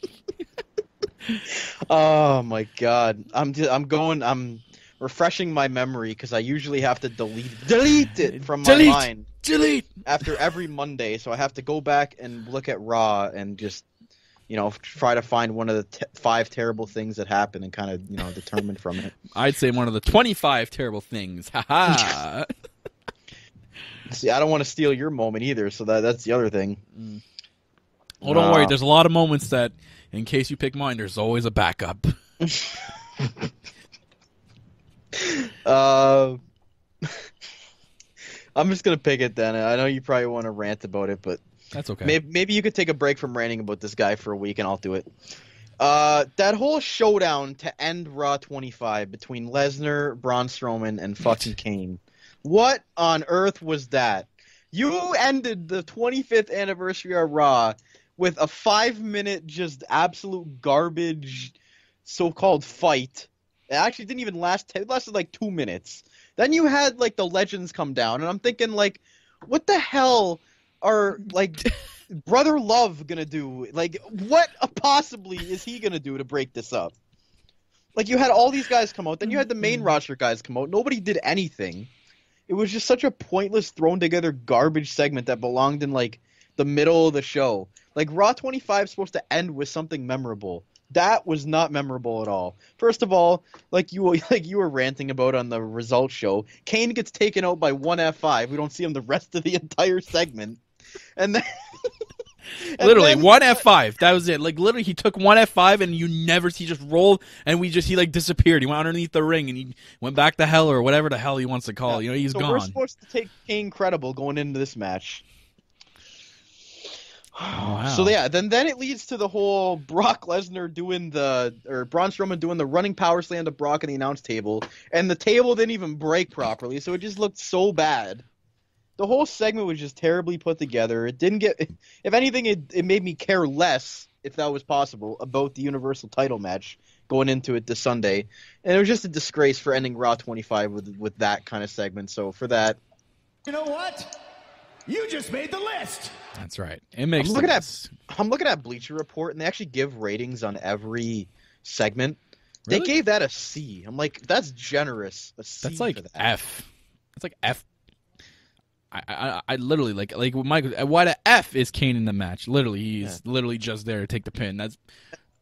Oh my God, I'm just, I'm going. I'm refreshing my memory because I usually have to delete delete it from delete, my mind. Delete after every Monday, so I have to go back and look at Raw and just, you know, try to find one of the t five terrible things that happened and kind of, you know, determine from it. I'd say one of the twenty-five terrible things. Ha ha. See, I don't want to steal your moment either, so that that's the other thing. Mm. Well, don't uh, worry. There's a lot of moments that, in case you pick mine, there's always a backup. uh, I'm just going to pick it then. I know you probably want to rant about it, but... That's okay. Maybe, maybe you could take a break from ranting about this guy for a week, and I'll do it. Uh, that whole showdown to end Raw twenty-five between Lesnar, Braun Strowman, and fucking Kane... What on earth was that? You ended the twenty-fifth anniversary of Raw with a five-minute just absolute garbage so-called fight. It actually didn't even last. It lasted like two minutes. Then you had like the legends come down, and I'm thinking like, what the hell are like Brother Love gonna do? Like, what possibly is he gonna do to break this up? Like, you had all these guys come out. Then you had the main roster guys come out. Nobody did anything. It was just such a pointless, thrown-together garbage segment that belonged in, like, the middle of the show. Like, Raw twenty-five is supposed to end with something memorable. That was not memorable at all. First of all, like you like you were ranting about on the results show, Kane gets taken out by one F five. We don't see him the rest of the entire segment. And then... and literally, then, one F five. That was it. Like, literally, he took one F five, and you never see. He just rolled, and we just, he, like, disappeared. He went underneath the ring, and he went back to hell, or whatever the hell he wants to call it. You know, he's so gone. We're supposed to take Kane credible going into this match. Oh, wow. So, yeah, then, then it leads to the whole Brock Lesnar doing the, or Braun Strowman doing the running power slam to Brock in the announce table, and the table didn't even break properly, so it just looked so bad. the whole segment was just terribly put together. It didn't get, if anything, it, it made me care less, if that was possible, about the Universal title match going into it this Sunday. And it was just a disgrace for ending Raw twenty-five with, with that kind of segment. So for that, you know what? You just made the list. That's right. It makes I'm looking sense. At, I'm looking at Bleacher Report, and they actually give ratings on every segment. Really? They gave that a C. I'm like, that's generous. A C that's like for that. F. That's like F. I, I, I literally like like Michael. Why the F is Kane in the match? Literally, he's yeah. literally just there to take the pin. That's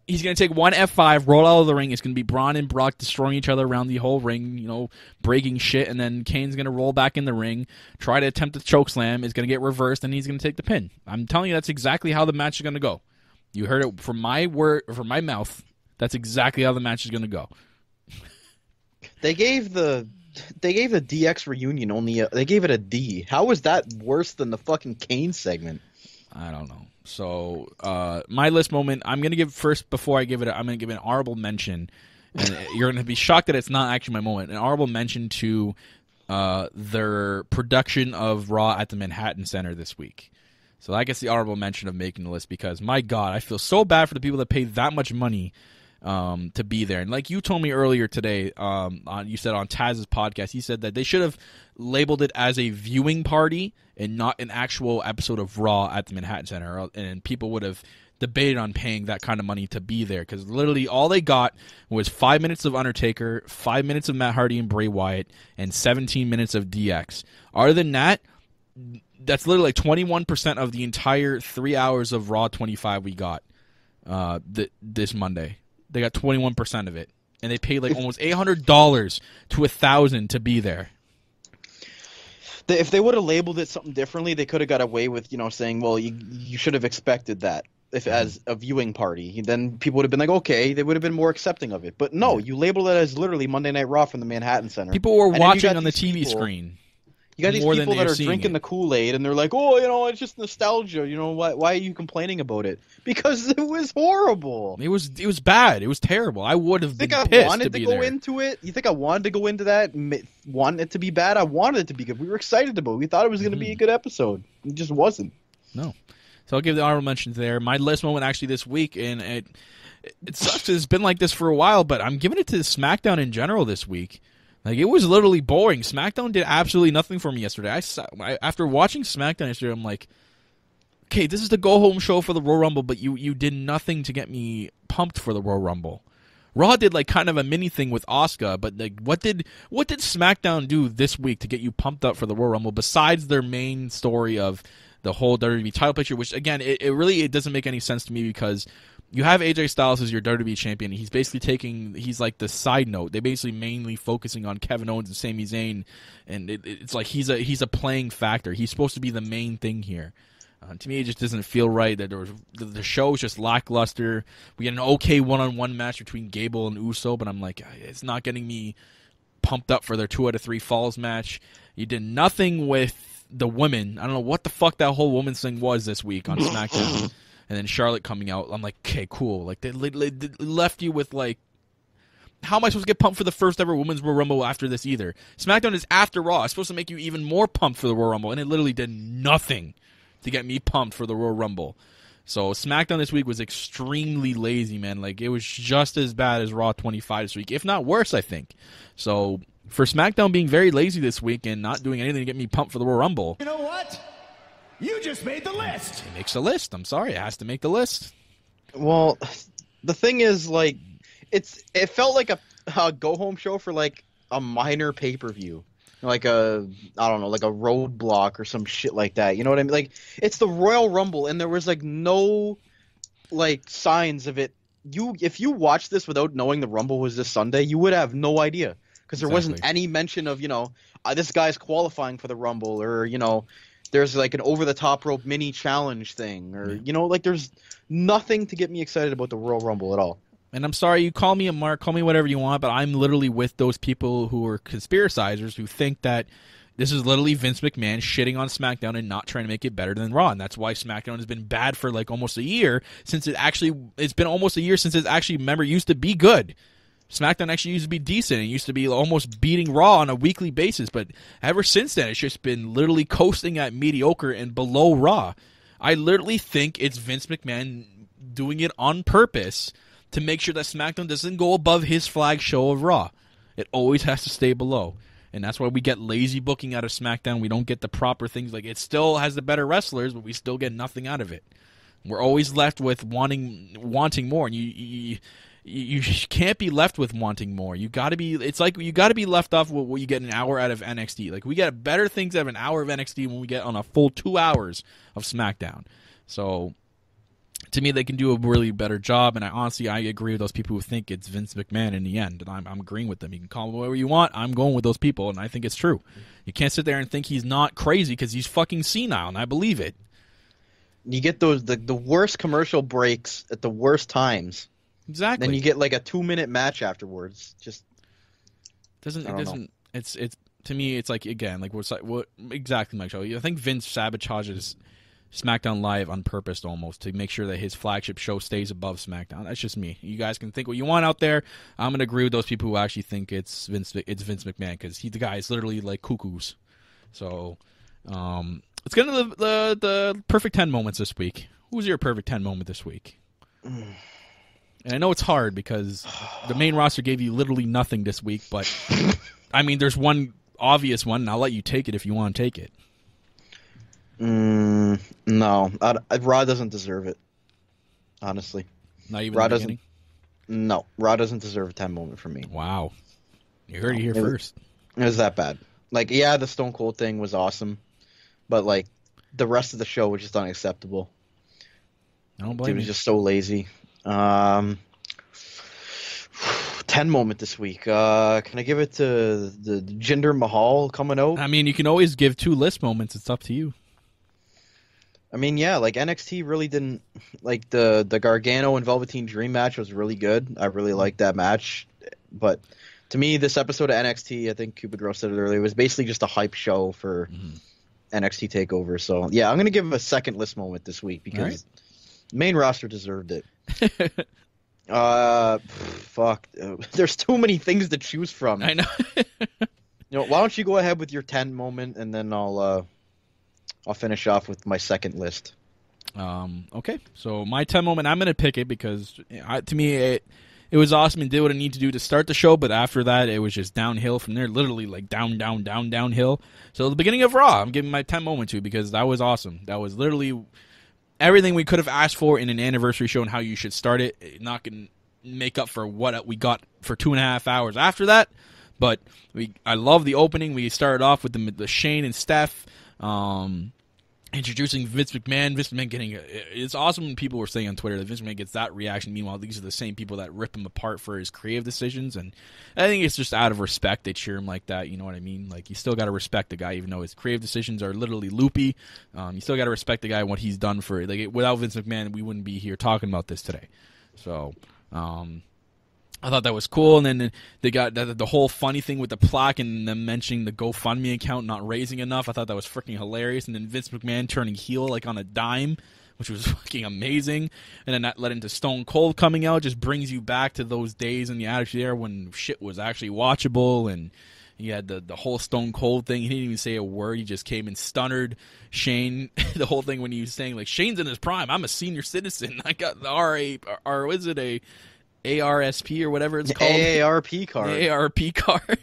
he's gonna take one F five, roll out of the ring. It's gonna be Braun and Brock destroying each other around the whole ring, you know, breaking shit. And then Kane's gonna roll back in the ring, try to attempt a choke slam. It's gonna get reversed, and he's gonna take the pin. I'm telling you, that's exactly how the match is gonna go. You heard it from my word, from my mouth. That's exactly how the match is gonna go. They gave the. They gave the D X reunion only a, they gave it a D. How is that worse than the fucking Kane segment? I don't know. So uh, my list moment, I'm gonna give first before I give it. A, I'm gonna give an honorable mention. And you're gonna be shocked that it's not actually my moment. An honorable mention to uh, their production of Raw at the Manhattan Center this week. So I guess the honorable mention of making the list because my God, I feel so bad for the people that paid that much money. Um, to be there. And like you told me earlier today, um, on, you said on Taz's podcast, he said that they should have labeled it as a viewing party and not an actual episode of Raw at the Manhattan Center. And people would have debated on paying that kind of money to be there because literally all they got was five minutes of Undertaker, five minutes of Matt Hardy and Bray Wyatt, and seventeen minutes of D X. Other than that, that's literally like twenty-one percent of the entire three hours of Raw twenty-five we got uh, th this Monday. They got twenty-one percent of it, and they paid like almost eight hundred dollars to one thousand dollars to be there. If they would have labeled it something differently, they could have got away with, you know, saying, "Well, you you should have expected that if as a viewing party." Then people would have been like, "Okay," they would have been more accepting of it. But no, you labeled it as literally Monday Night Raw from the Manhattan Center. People were watching on the T V people, screen. You got these people that are drinking it. the Kool-Aid, and they're like, "Oh, you know, it's just nostalgia. You know, why? Why are you complaining about it? Because it was horrible. It was, it was bad. It was terrible. I would have been pissed to be there. You think I wanted to go into it? You think I wanted to go into that? Wanted it to be bad? I wanted it to be good. We were excited about it. We thought it was going to mm-hmm. be a good episode. It just wasn't. No. So I'll give the honorable mentions there. My last moment actually this week, and it, it sucks. It's been like this for a while, but I'm giving it to SmackDown in general this week. Like, it was literally boring. SmackDown did absolutely nothing for me yesterday. I, I After watching SmackDown yesterday, I'm like, okay, this is the go-home show for the Royal Rumble, but you, you did nothing to get me pumped for the Royal Rumble. Raw did, like, kind of a mini thing with Asuka, but, like, what did what did SmackDown do this week to get you pumped up for the Royal Rumble besides their main story of the whole W W E title picture, which, again, it, it really it doesn't make any sense to me because... You have A J Styles as your W W E champion. He's basically taking, he's like the side note. They're basically mainly focusing on Kevin Owens and Sami Zayn, and it, it's like he's a he's a playing factor. He's supposed to be the main thing here. Uh, to me, it just doesn't feel right that there was the, the show is just lackluster. We had an okay one-on-one match between Gable and Uso, but I'm like, it's not getting me pumped up for their two out of three falls match. You did nothing with the women. I don't know what the fuck that whole women's thing was this week on SmackDown. And then Charlotte coming out, I'm like, okay, cool. Like, they, they, they left you with, like, how am I supposed to get pumped for the first ever Women's Royal Rumble after this either? SmackDown is after Raw. It's supposed to make you even more pumped for the Royal Rumble, and it literally did nothing to get me pumped for the Royal Rumble. So SmackDown this week was extremely lazy, man. Like, it was just as bad as Raw twenty-five this week, if not worse, I think. So for SmackDown being very lazy this week and not doing anything to get me pumped for the Royal Rumble. You know what? You just made the list. It makes the list. I'm sorry, it has to make the list. Well, the thing is, like, it's it felt like a, a go-home show for like a minor pay-per-view, like a I don't know, like a Roadblock or some shit like that. You know what I mean? Like, it's the Royal Rumble, and there was like no like signs of it. You, if you watched this without knowing the Rumble was this Sunday, you would have no idea because there exactly. wasn't any mention of you know uh, this guy's qualifying for the Rumble or you know. There's like an over-the-top rope mini challenge thing or, yeah. you know, like there's nothing to get me excited about the Royal Rumble at all. And I'm sorry, you call me a mark, call me whatever you want, but I'm literally with those people who are conspiracizers who think that this is literally Vince McMahon shitting on SmackDown and not trying to make it better than Raw. And that's why SmackDown has been bad for like almost a year since it actually – it's been almost a year since it actually, remember, used to be good. SmackDown actually used to be decent. It used to be almost beating Raw on a weekly basis, but ever since then, it's just been literally coasting at mediocre and below Raw. I literally think it's Vince McMahon doing it on purpose to make sure that SmackDown doesn't go above his flag show of Raw. It always has to stay below. And that's why we get lazy booking out of SmackDown. We don't get the proper things. Like, it still has the better wrestlers, but we still get nothing out of it. We're always left with wanting wanting more, and you you, you can't be left with wanting more. You got to be. It's like you got to be left off with what you get an hour out of N X T. Like, we get better things out of an hour of N X T when we get on a full two hours of SmackDown. So, to me, they can do a really better job. And I honestly, I agree with those people who think it's Vince McMahon in the end. And I'm, I'm agreeing with them. You can call him whatever you want. I'm going with those people, and I think it's true. You can't sit there and think he's not crazy because he's fucking senile, and I believe it. You get those the, the worst commercial breaks at the worst times. Exactly. Then you get like a two minute match afterwards. Just doesn't it doesn't know. it's it's to me it's like again like what's like what exactly Mike Show. I think Vince sabotages SmackDown Live on purpose almost to make sure that his flagship show stays above SmackDown. That's just me. You guys can think what you want out there. I'm gonna agree with those people who actually think it's Vince it's Vince McMahon because he's the guy. It's literally like cuckoos. So. Um, Let's get into the, the, the perfect ten moments this week. Who's your perfect ten moment this week? And I know it's hard because the main roster gave you literally nothing this week, but, I mean, there's one obvious one, and I'll let you take it if you want to take it. Mm, no. I, I, Raw doesn't deserve it, honestly. Not even Raw doesn't. No. Raw doesn't deserve a ten moment from me. Wow. You heard no, it here it first. Was, it was that bad. Like, yeah, the Stone Cold thing was awesome. But, like, the rest of the show was just unacceptable. I don't blame you. He was just so lazy. Um, ten moment this week. Uh, can I give it to the Jinder Mahal coming out? I mean, you can always give two list moments. It's up to you. I mean, yeah, like, N X T really didn't... Like, the, the Gargano and Velveteen Dream match was really good. I really liked that match. But, to me, this episode of N X T, I think Cupid Rose said it earlier, was basically just a hype show for... Mm-hmm. N X T TakeOver. So, yeah, I'm going to give him a second list moment this week because right. main roster deserved it. uh, fuck. There's too many things to choose from. I know. You know, why don't you go ahead with your ten moment and then I'll uh, I'll finish off with my second list. Um, okay. So, my ten moment, I'm going to pick it because I, to me it it was awesome and did what it needed to do to start the show, but after that, it was just downhill from there, literally like down, down, down, downhill. So the beginning of Raw, I'm giving my ten moment to because that was awesome. That was literally everything we could have asked for in an anniversary show and how you should start it. Not going to make up for what we got for two and a half hours after that, but we I love the opening. We started off with the, the Shane and Steph, um... introducing Vince McMahon, Vince McMahon getting... It's awesome when people were saying on Twitter that Vince McMahon gets that reaction. Meanwhile, these are the same people that rip him apart for his creative decisions. And I think it's just out of respect they cheer him like that. You know what I mean? Like, you still got to respect the guy, even though his creative decisions are literally loopy. Um, you still got to respect the guy and what he's done for it. Like, without Vince McMahon, we wouldn't be here talking about this today. So... Um, I thought that was cool, and then they got the, the whole funny thing with the plaque and them mentioning the GoFundMe account not raising enough. I thought that was freaking hilarious, and then Vince McMahon turning heel like on a dime, which was fucking amazing, and then that led into Stone Cold coming out. Just brings you back to those days in the Attitude Era when shit was actually watchable, and you had the, the whole Stone Cold thing. He didn't even say a word. He just came and stunnered Shane. The whole thing when he was saying, like, Shane's in his prime. I'm a senior citizen. I got the R A, or is it a... A R S P or whatever it's called. A A R P card. A A R P card.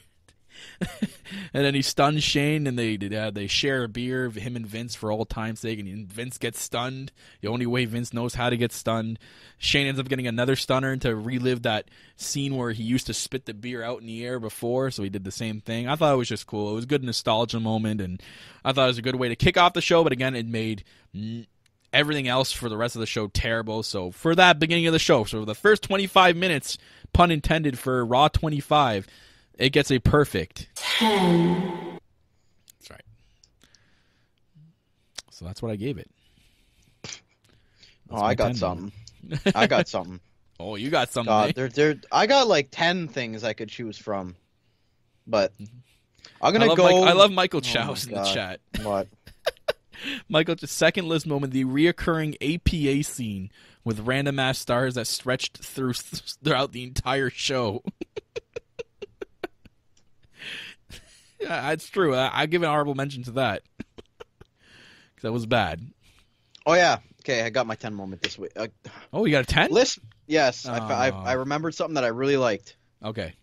And then he stuns Shane, and they uh, they share a beer, him and Vince, for all time's sake. And Vince gets stunned. The only way Vince knows how to get stunned. Shane ends up getting another stunner to relive that scene where he used to spit the beer out in the air before, so he did the same thing. I thought it was just cool. It was a good nostalgia moment, and I thought it was a good way to kick off the show, but again, it made... everything else for the rest of the show terrible. So for that beginning of the show, so the first twenty-five minutes, pun intended, for Raw twenty-five, it gets a perfect ten. That's right. So that's what I gave it. That's oh, I got, I got something. I got something. Oh, you got something. Uh, eh? there, there. I got like ten things I could choose from, but I'm gonna I go. Mike, I love Michael Chow's oh in the chat. What? Michael, just second list moment, the reoccurring A P A scene with random ass stars that stretched through throughout the entire show. Yeah, it's true. I, I give an honorable mention to that because that was bad. Oh yeah. Okay, I got my ten moment this week. Uh, oh, you got a ten? Listen, yes, oh. I, I I remembered something that I really liked. Okay.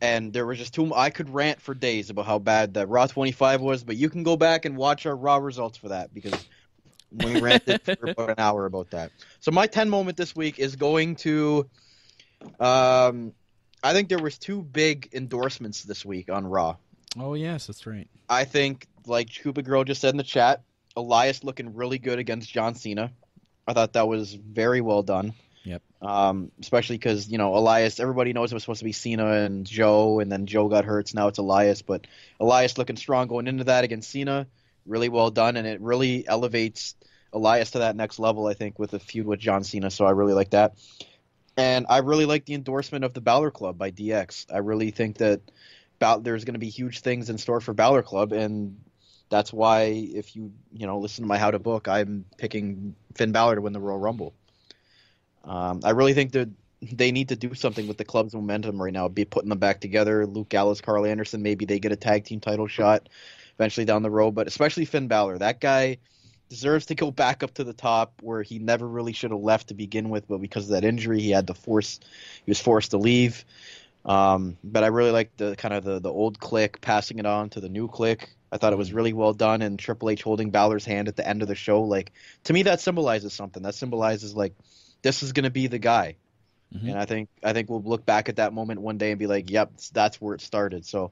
And there was just too. I could rant for days about how bad that Raw twenty-five was, but you can go back and watch our Raw results for that because we ranted for about an hour about that. So my ten moment this week is going to. Um, I think there was two big endorsements this week on Raw. Oh yes, that's right. I think, like Koopa Girl just said in the chat, Elias looking really good against John Cena. I thought that was very well done. Yep. Um, especially because, you know, Elias, everybody knows it was supposed to be Cena and Joe, and then Joe got hurt, so now it's Elias. But Elias looking strong going into that against Cena, really well done, and it really elevates Elias to that next level, I think, with a feud with John Cena, so I really like that. And I really like the endorsement of the Balor Club by D X. I really think that Bal- there's going to be huge things in store for Balor Club, and that's why, if you you know listen to my How to Book, I'm picking Finn Balor to win the Royal Rumble. Um, I really think that they need to do something with the club's momentum right now. Be putting them back together. Luke Gallows, Karl Anderson, maybe they get a tag team title shot eventually down the road. But especially Finn Balor, that guy deserves to go back up to the top where he never really should have left to begin with. But because of that injury, he had to force. He was forced to leave. Um, but I really like the kind of the, the old clique passing it on to the new clique. I thought it was really well done, and Triple H holding Balor's hand at the end of the show, like, to me, that symbolizes something. That symbolizes, like, this is going to be the guy. Mm-hmm. And I think I think we'll look back at that moment one day and be like, yep, that's where it started. So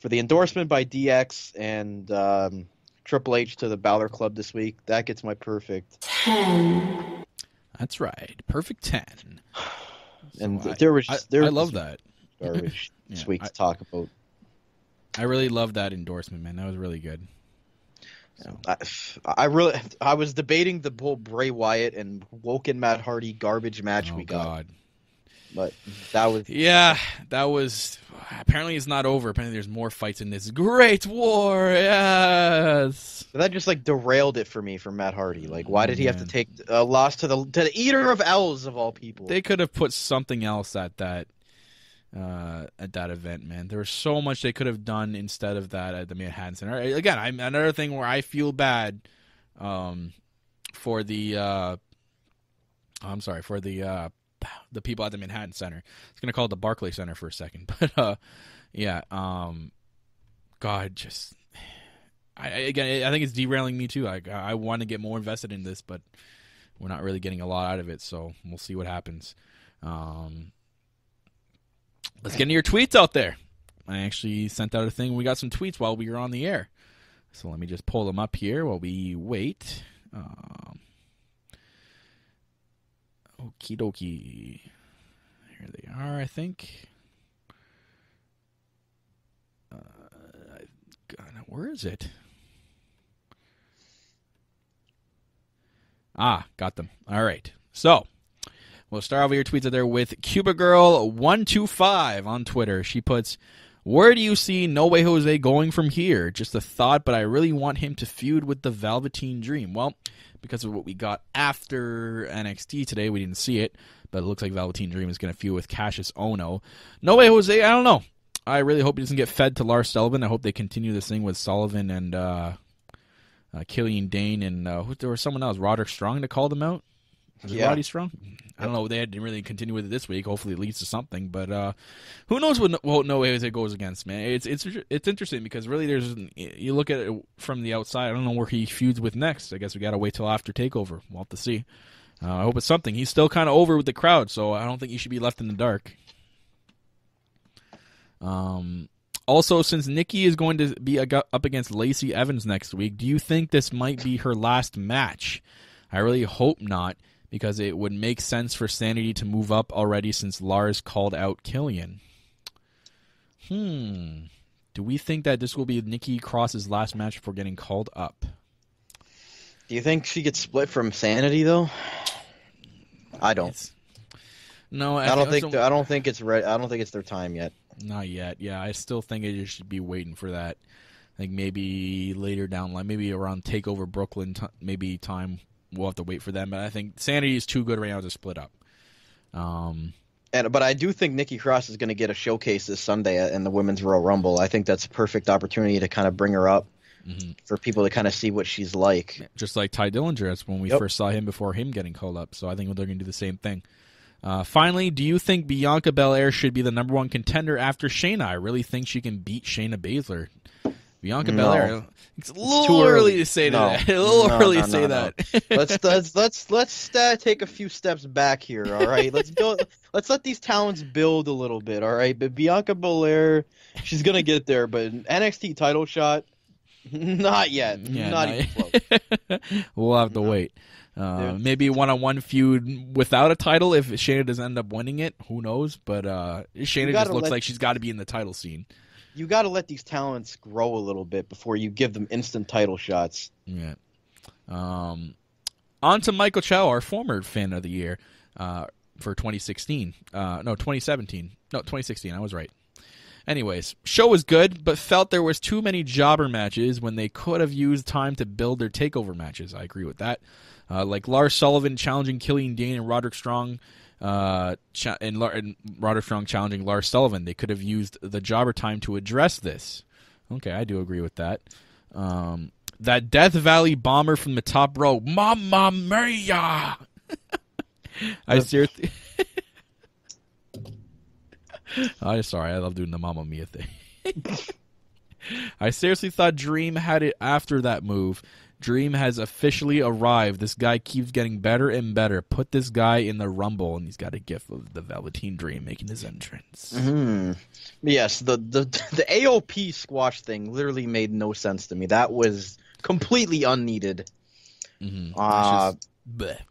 for the endorsement by D X and um, Triple H to the Balor Club this week, that gets my perfect ten. That's right. Perfect ten. And so there I, was just, there I, I was love that. Garbage yeah, this week I, to talk about. I really love that endorsement, man. That was really good. So. I, I really, I was debating the whole Bray Wyatt and Woken Matt Hardy garbage match oh, we got. God. But that was. Yeah, that was. Apparently, it's not over. Apparently, there's more fights in this Great War. Yes. So that just like derailed it for me for Matt Hardy. Like, why did he yeah. have to take a loss to the to the Eater of Owls of all people? They could have put something else at that. Uh, at that event, man, there was so much they could have done instead of that at the Manhattan Center. Again, I'm another thing where I feel bad, um, for the uh, I'm sorry for the uh, the people at the Manhattan Center. I was gonna call it the Barclay Center for a second, but uh, yeah, um, God, just I again, I think it's derailing me too. I I want to get more invested in this, but we're not really getting a lot out of it, so we'll see what happens. Um. Let's get into your tweets out there. I actually sent out a thing. We got some tweets while we were on the air. So let me just pull them up here while we wait. Um, okie dokie. Here they are, I think. Uh, God, where is it? Ah, got them. All right. So. We'll start over your tweets out there with Cuba Girl one two five on Twitter. She puts, where do you see No Way Jose going from here? Just a thought, but I really want him to feud with the Velveteen Dream. Well, because of what we got after N X T today, we didn't see it, but it looks like Velveteen Dream is going to feud with Cassius Ohno. No Way Jose, I don't know. I really hope he doesn't get fed to Lars Sullivan. I hope they continue this thing with Sullivan and uh, uh, Killian Dane and uh, who, there was someone else, Roderick Strong, to call them out. Is yeah. Roddy Strong? I don't know. They didn't really continue with it this week. Hopefully, it leads to something. But uh, who knows what? No, well, No Way Jose goes against, man. It's it's it's interesting because really, there's you look at it from the outside. I don't know where he feuds with next. I guess we gotta wait till after Takeover. We'll have to see. Uh, I hope it's something. He's still kind of over with the crowd, so I don't think he should be left in the dark. Um. Also, since Nikki is going to be up against Lacey Evans next week, do you think this might be her last match? I really hope not. Because it would make sense for Sanity to move up already since Lars called out Killian. Hmm. Do we think that this will be Nikki Cross's last match before getting called up? Do you think she gets split from Sanity though? I don't. It's... No, I, I don't think. The, I don't think it's. Re- I don't think it's their time yet. Not yet. Yeah, I still think it should be waiting for that. I think maybe later down, line, maybe around Takeover Brooklyn, t- maybe time. we'll have to wait for them. But I think Sanity is too good right now to split up. Um, and But I do think Nikki Cross is going to get a showcase this Sunday in the Women's Royal Rumble. I think that's a perfect opportunity to kind of bring her up mm-hmm. for people to kind of see what she's like. Just like Ty Dillinger. That's when we yep. first saw him before him getting called up. So I think they're going to do the same thing. Uh, finally, do you think Bianca Belair should be the number one contender after Shayna? I really think she can beat Shayna Baszler. Bianca no. Belair. It's a little it's too early. early to say no. that. A little no, early no, to no, say no. that. let's let's let's let's uh, take a few steps back here. All right, let's go. Let's let these talents build a little bit. All right, but Bianca Belair, she's gonna get there. But an N X T title shot, not yet. Yeah, not, not even yet. close. We'll have to no. wait. Uh, maybe one-on-one feud without a title if Shayna doesn't end up winning it. Who knows? But uh, Shayna just looks like she's got to be in the title scene. You got to let these talents grow a little bit before you give them instant title shots. Yeah. Um, on to Michael Chao, our former fan of the year uh, for twenty sixteen. Uh, no, twenty seventeen. No, twenty sixteen. I was right. Anyways, show was good, but felt there was too many jobber matches when they could have used time to build their takeover matches. I agree with that. Uh, like Lars Sullivan challenging Killian Dane and Roderick Strong, uh, cha and, La and Roderick Strong challenging Lars Sullivan. They could have used the jobber time to address this. Okay, I do agree with that. Um, that Death Valley bomber from the top row, Mamma Mia! I seriously. I'm sorry, I love doing the Mamma Mia thing. I seriously thought Dream had it after that move. Dream has officially arrived. This guy keeps getting better and better. Put this guy in the Rumble, and he's got a gif of the Velveteen Dream making his entrance. Mm-hmm. Yes, the, the, the A O P squash thing literally made no sense to me. That was completely unneeded. Mm-hmm. uh, just,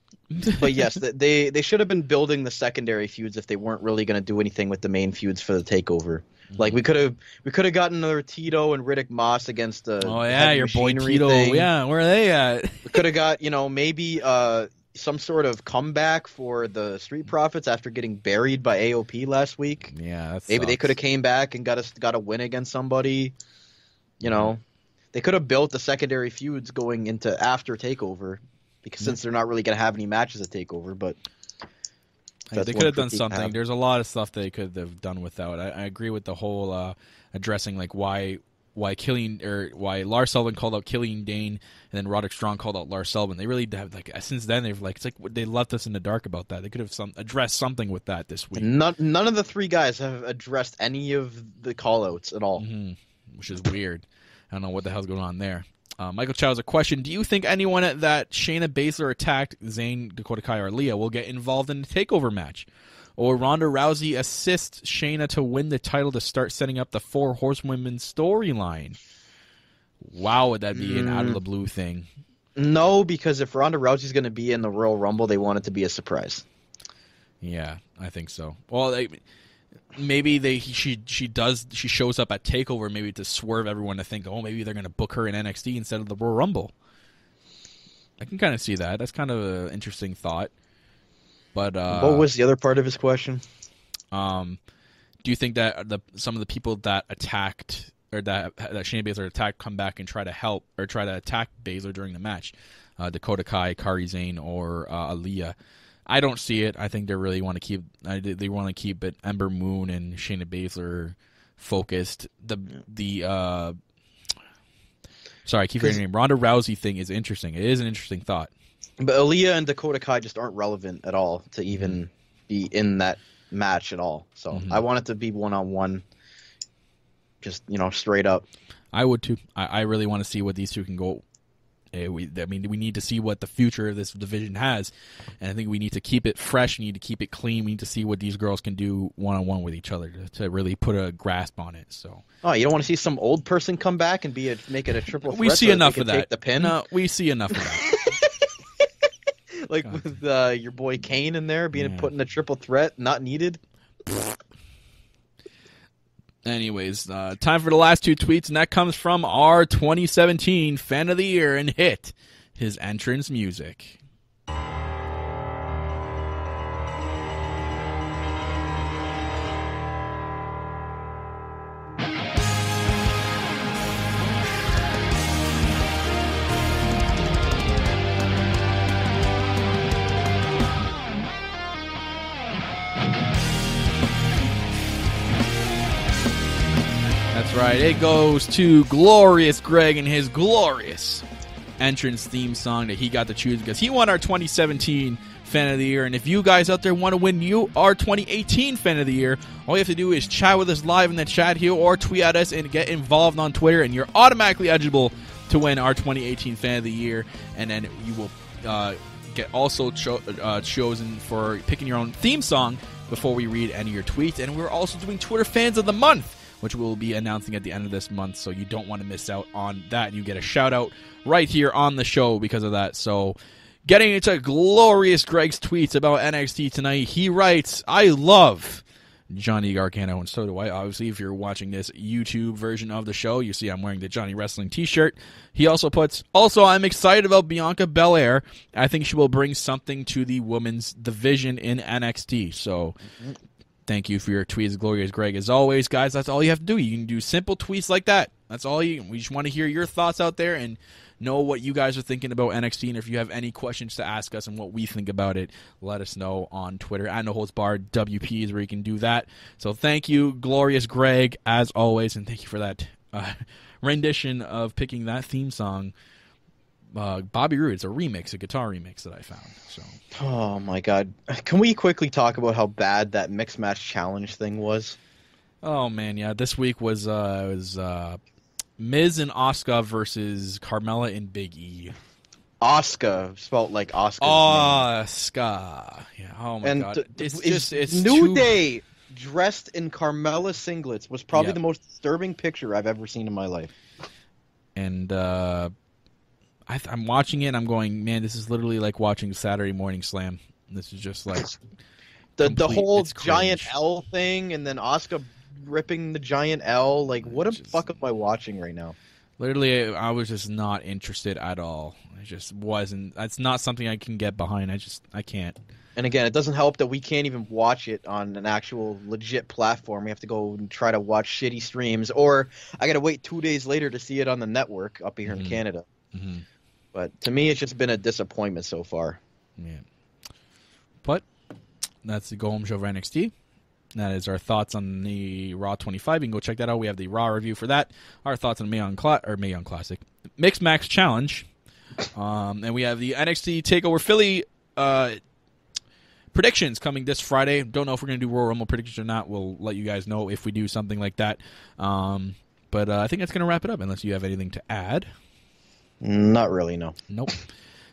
but yes, they they should have been building the secondary feuds if they weren't really going to do anything with the main feuds for the takeover. Mm-hmm. Like we could have we could have gotten another Tito and Riddick Moss against the oh yeah your boy Tito thing. Yeah, where are they at? We could have got you know maybe uh some sort of comeback for the Street Profits after getting buried by A O P last week. Yeah, that maybe sucks. They could have came back and got us got a win against somebody. You know, yeah. They could have built the secondary feuds going into after takeover. Because since they're not really going to have any matches to take over, but yeah, they could have done something. Have. There's a lot of stuff they could have done without. I, I agree with the whole uh, addressing like why why Killian or why Lars Sullivan called out Killian Dane and then Roderick Strong called out Lars Sullivan. They really have like since then they've like it's like they left us in the dark about that. They could have some addressed something with that this week. None, none of the three guys have addressed any of the callouts at all, mm-hmm. which is weird. I don't know what the hell's going on there. Uh, Michael Chao has a question. Do you think anyone that Shayna Baszler attacked, Zayn, Dakota Kai, or Leah, will get involved in the takeover match? Or Ronda Rousey assists Shayna to win the title to start setting up the Four Horsewomen storyline? Wow, would that be an mm. out-of-the-blue thing? No, because if Ronda Rousey's going to be in the Royal Rumble, they want it to be a surprise. Yeah, I think so. Well, they... Maybe they she she does she shows up at Takeover maybe to swerve everyone to think oh maybe they're gonna book her in N X T instead of the Royal Rumble. I can kind of see that. That's kind of an interesting thought. But uh, what was the other part of his question? Um, do you think that the some of the people that attacked or that that Shayna Baszler attacked come back and try to help or try to attack Baszler during the match? Uh, Dakota Kai, Kairi Sane, or uh, Aaliyah. I don't see it. I think they really want to keep. They want to keep it. Ember Moon and Shayna Baszler focused. The the uh, sorry, I keep forgetting her name. Ronda Rousey thing is interesting. It is an interesting thought. But Aaliyah and Dakota Kai just aren't relevant at all to even mm-hmm. be in that match at all. So mm-hmm. I want it to be one on one. Just you know, straight up. I would too. I, I really want to see what these two can go. We, I mean, we need to see what the future of this division has, and I think we need to keep it fresh. We need to keep it clean. We need to see what these girls can do one-on-one with each other to, to really put a grasp on it. So, oh, you don't want to see some old person come back and be a, make it a triple threat? We see so enough of that. The pin? No, we see enough of that. Like God. With uh, your boy Kane in there being yeah. put in a triple threat, not needed. Anyways, uh, time for the last two tweets, and that comes from our twenty seventeen Fan of the Year and hit his entrance music. right. It goes to Glorious Greg and his glorious entrance theme song that he got to choose because he won our twenty seventeen Fan of the Year. And if you guys out there want to win you our twenty eighteen Fan of the Year, all you have to do is chat with us live in the chat here or tweet at us and get involved on Twitter, and you're automatically eligible to win our twenty eighteen Fan of the Year. And then you will uh, get also cho uh, chosen for picking your own theme song before we read any of your tweets. And we're also doing Twitter Fans of the Month, which we'll be announcing at the end of this month, so you don't want to miss out on that. You get a shout-out right here on the show because of that. So getting into Glorious Greg's tweets about N X T tonight, he writes, I love Johnny Gargano, and so do I. Obviously, if you're watching this YouTube version of the show, you see I'm wearing the Johnny Wrestling t-shirt. He also puts, also, I'm excited about Bianca Belair. I think she will bring something to the women's division in N X T. So thank you for your tweets, Glorious Greg. As always, guys, that's all you have to do. You can do simple tweets like that. That's all you. We just want to hear your thoughts out there and know what you guys are thinking about N X T. And if you have any questions to ask us and what we think about it, let us know on Twitter. At No Holds Barred W P is where you can do that. So thank you, Glorious Greg, as always, and thank you for that uh, rendition of picking that theme song. Uh, Bobby Roode. It's a remix, a guitar remix that I found. So. Oh my God! Can we quickly talk about how bad that mixed match challenge thing was? Oh man, yeah. This week was uh, was uh, Miz and Asuka versus Carmella and Big E. Asuka spelled like Asuka. Asuka. Yeah. Oh my and God. It's, it's just it's New too... Day dressed in Carmella singlets was probably yeah. the most disturbing picture I've ever seen in my life. And. Uh... I th I'm watching it and I'm going, man, this is literally like watching Saturday Morning Slam. This is just like the complete, the whole giant L thing, and then Asuka ripping the giant L. Like, what the fuck am I watching right now? Literally, I was just not interested at all. I just wasn't. That's not something I can get behind. I just I can't. And again, it doesn't help that we can't even watch it on an actual legit platform. We have to go and try to watch shitty streams, or I got to wait two days later to see it on the network up here mm-hmm. in Canada. Mm-hmm. But to me, it's just been a disappointment so far. Yeah. But that's the go home show for N X T. That is our thoughts on the Raw twenty-five. You can go check that out. We have the Raw review for that. Our thoughts on Mae Young Cla or Mae Young Classic, Mixed Max Challenge, um, and we have the N X T Takeover Philly uh, predictions coming this Friday. Don't know if we're going to do Royal Rumble predictions or not. We'll let you guys know if we do something like that. Um, but uh, I think that's going to wrap it up. Unless you have anything to add. Not really, no. Nope.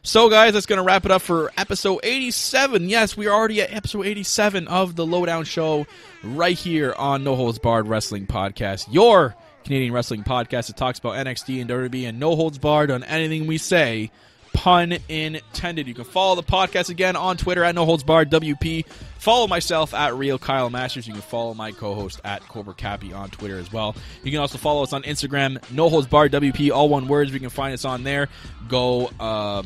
So, guys, that's going to wrap it up for episode eighty-seven. Yes, we are already at episode eighty-seven of the Lowdown Show right here on No Holds Barred Wrestling Podcast, your Canadian wrestling podcast that talks about N X T and W W E and no holds barred on anything we say. Pun intended. You can follow the podcast again on Twitter at No Holds Barred W P. Follow myself at Real Kyle Masters. You can follow my co-host at Corporate Cappy on Twitter as well. You can also follow us on Instagram, No Holds Barred W P, all one words. We can find us on there. Go uh,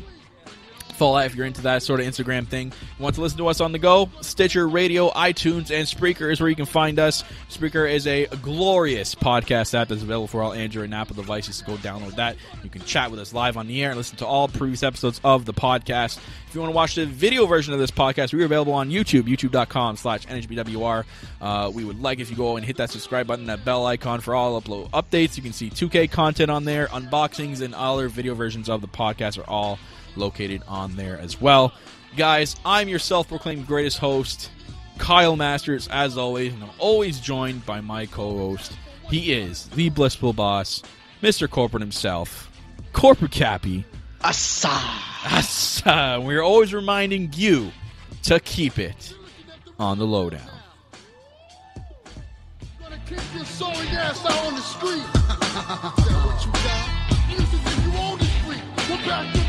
follow that if you're into that sort of Instagram thing. You want to listen to us on the go? Stitcher, Radio, iTunes, and Spreaker is where you can find us. Spreaker is a glorious podcast app that's available for all Android and Apple devices. Go download that. You can chat with us live on the air and listen to all previous episodes of the podcast. If you want to watch the video version of this podcast, we're available on YouTube, youtube.com slash NHBWR. Uh, we would like if you go and hit that subscribe button, that bell icon for all upload updates. You can see two K content on there, unboxings, and all our video versions of the podcast are all located on there as well. Guys, I'm your self-proclaimed greatest host, Kyle Masters, as always, and I'm always joined by my co-host. He is the blissful boss, Mister Corporate himself, Corporate Cappy. Asa. Asa. We're always reminding you to keep it on the lowdown. Gonna kick your sorry ass out on the street. What you got? You think you own the street? We're back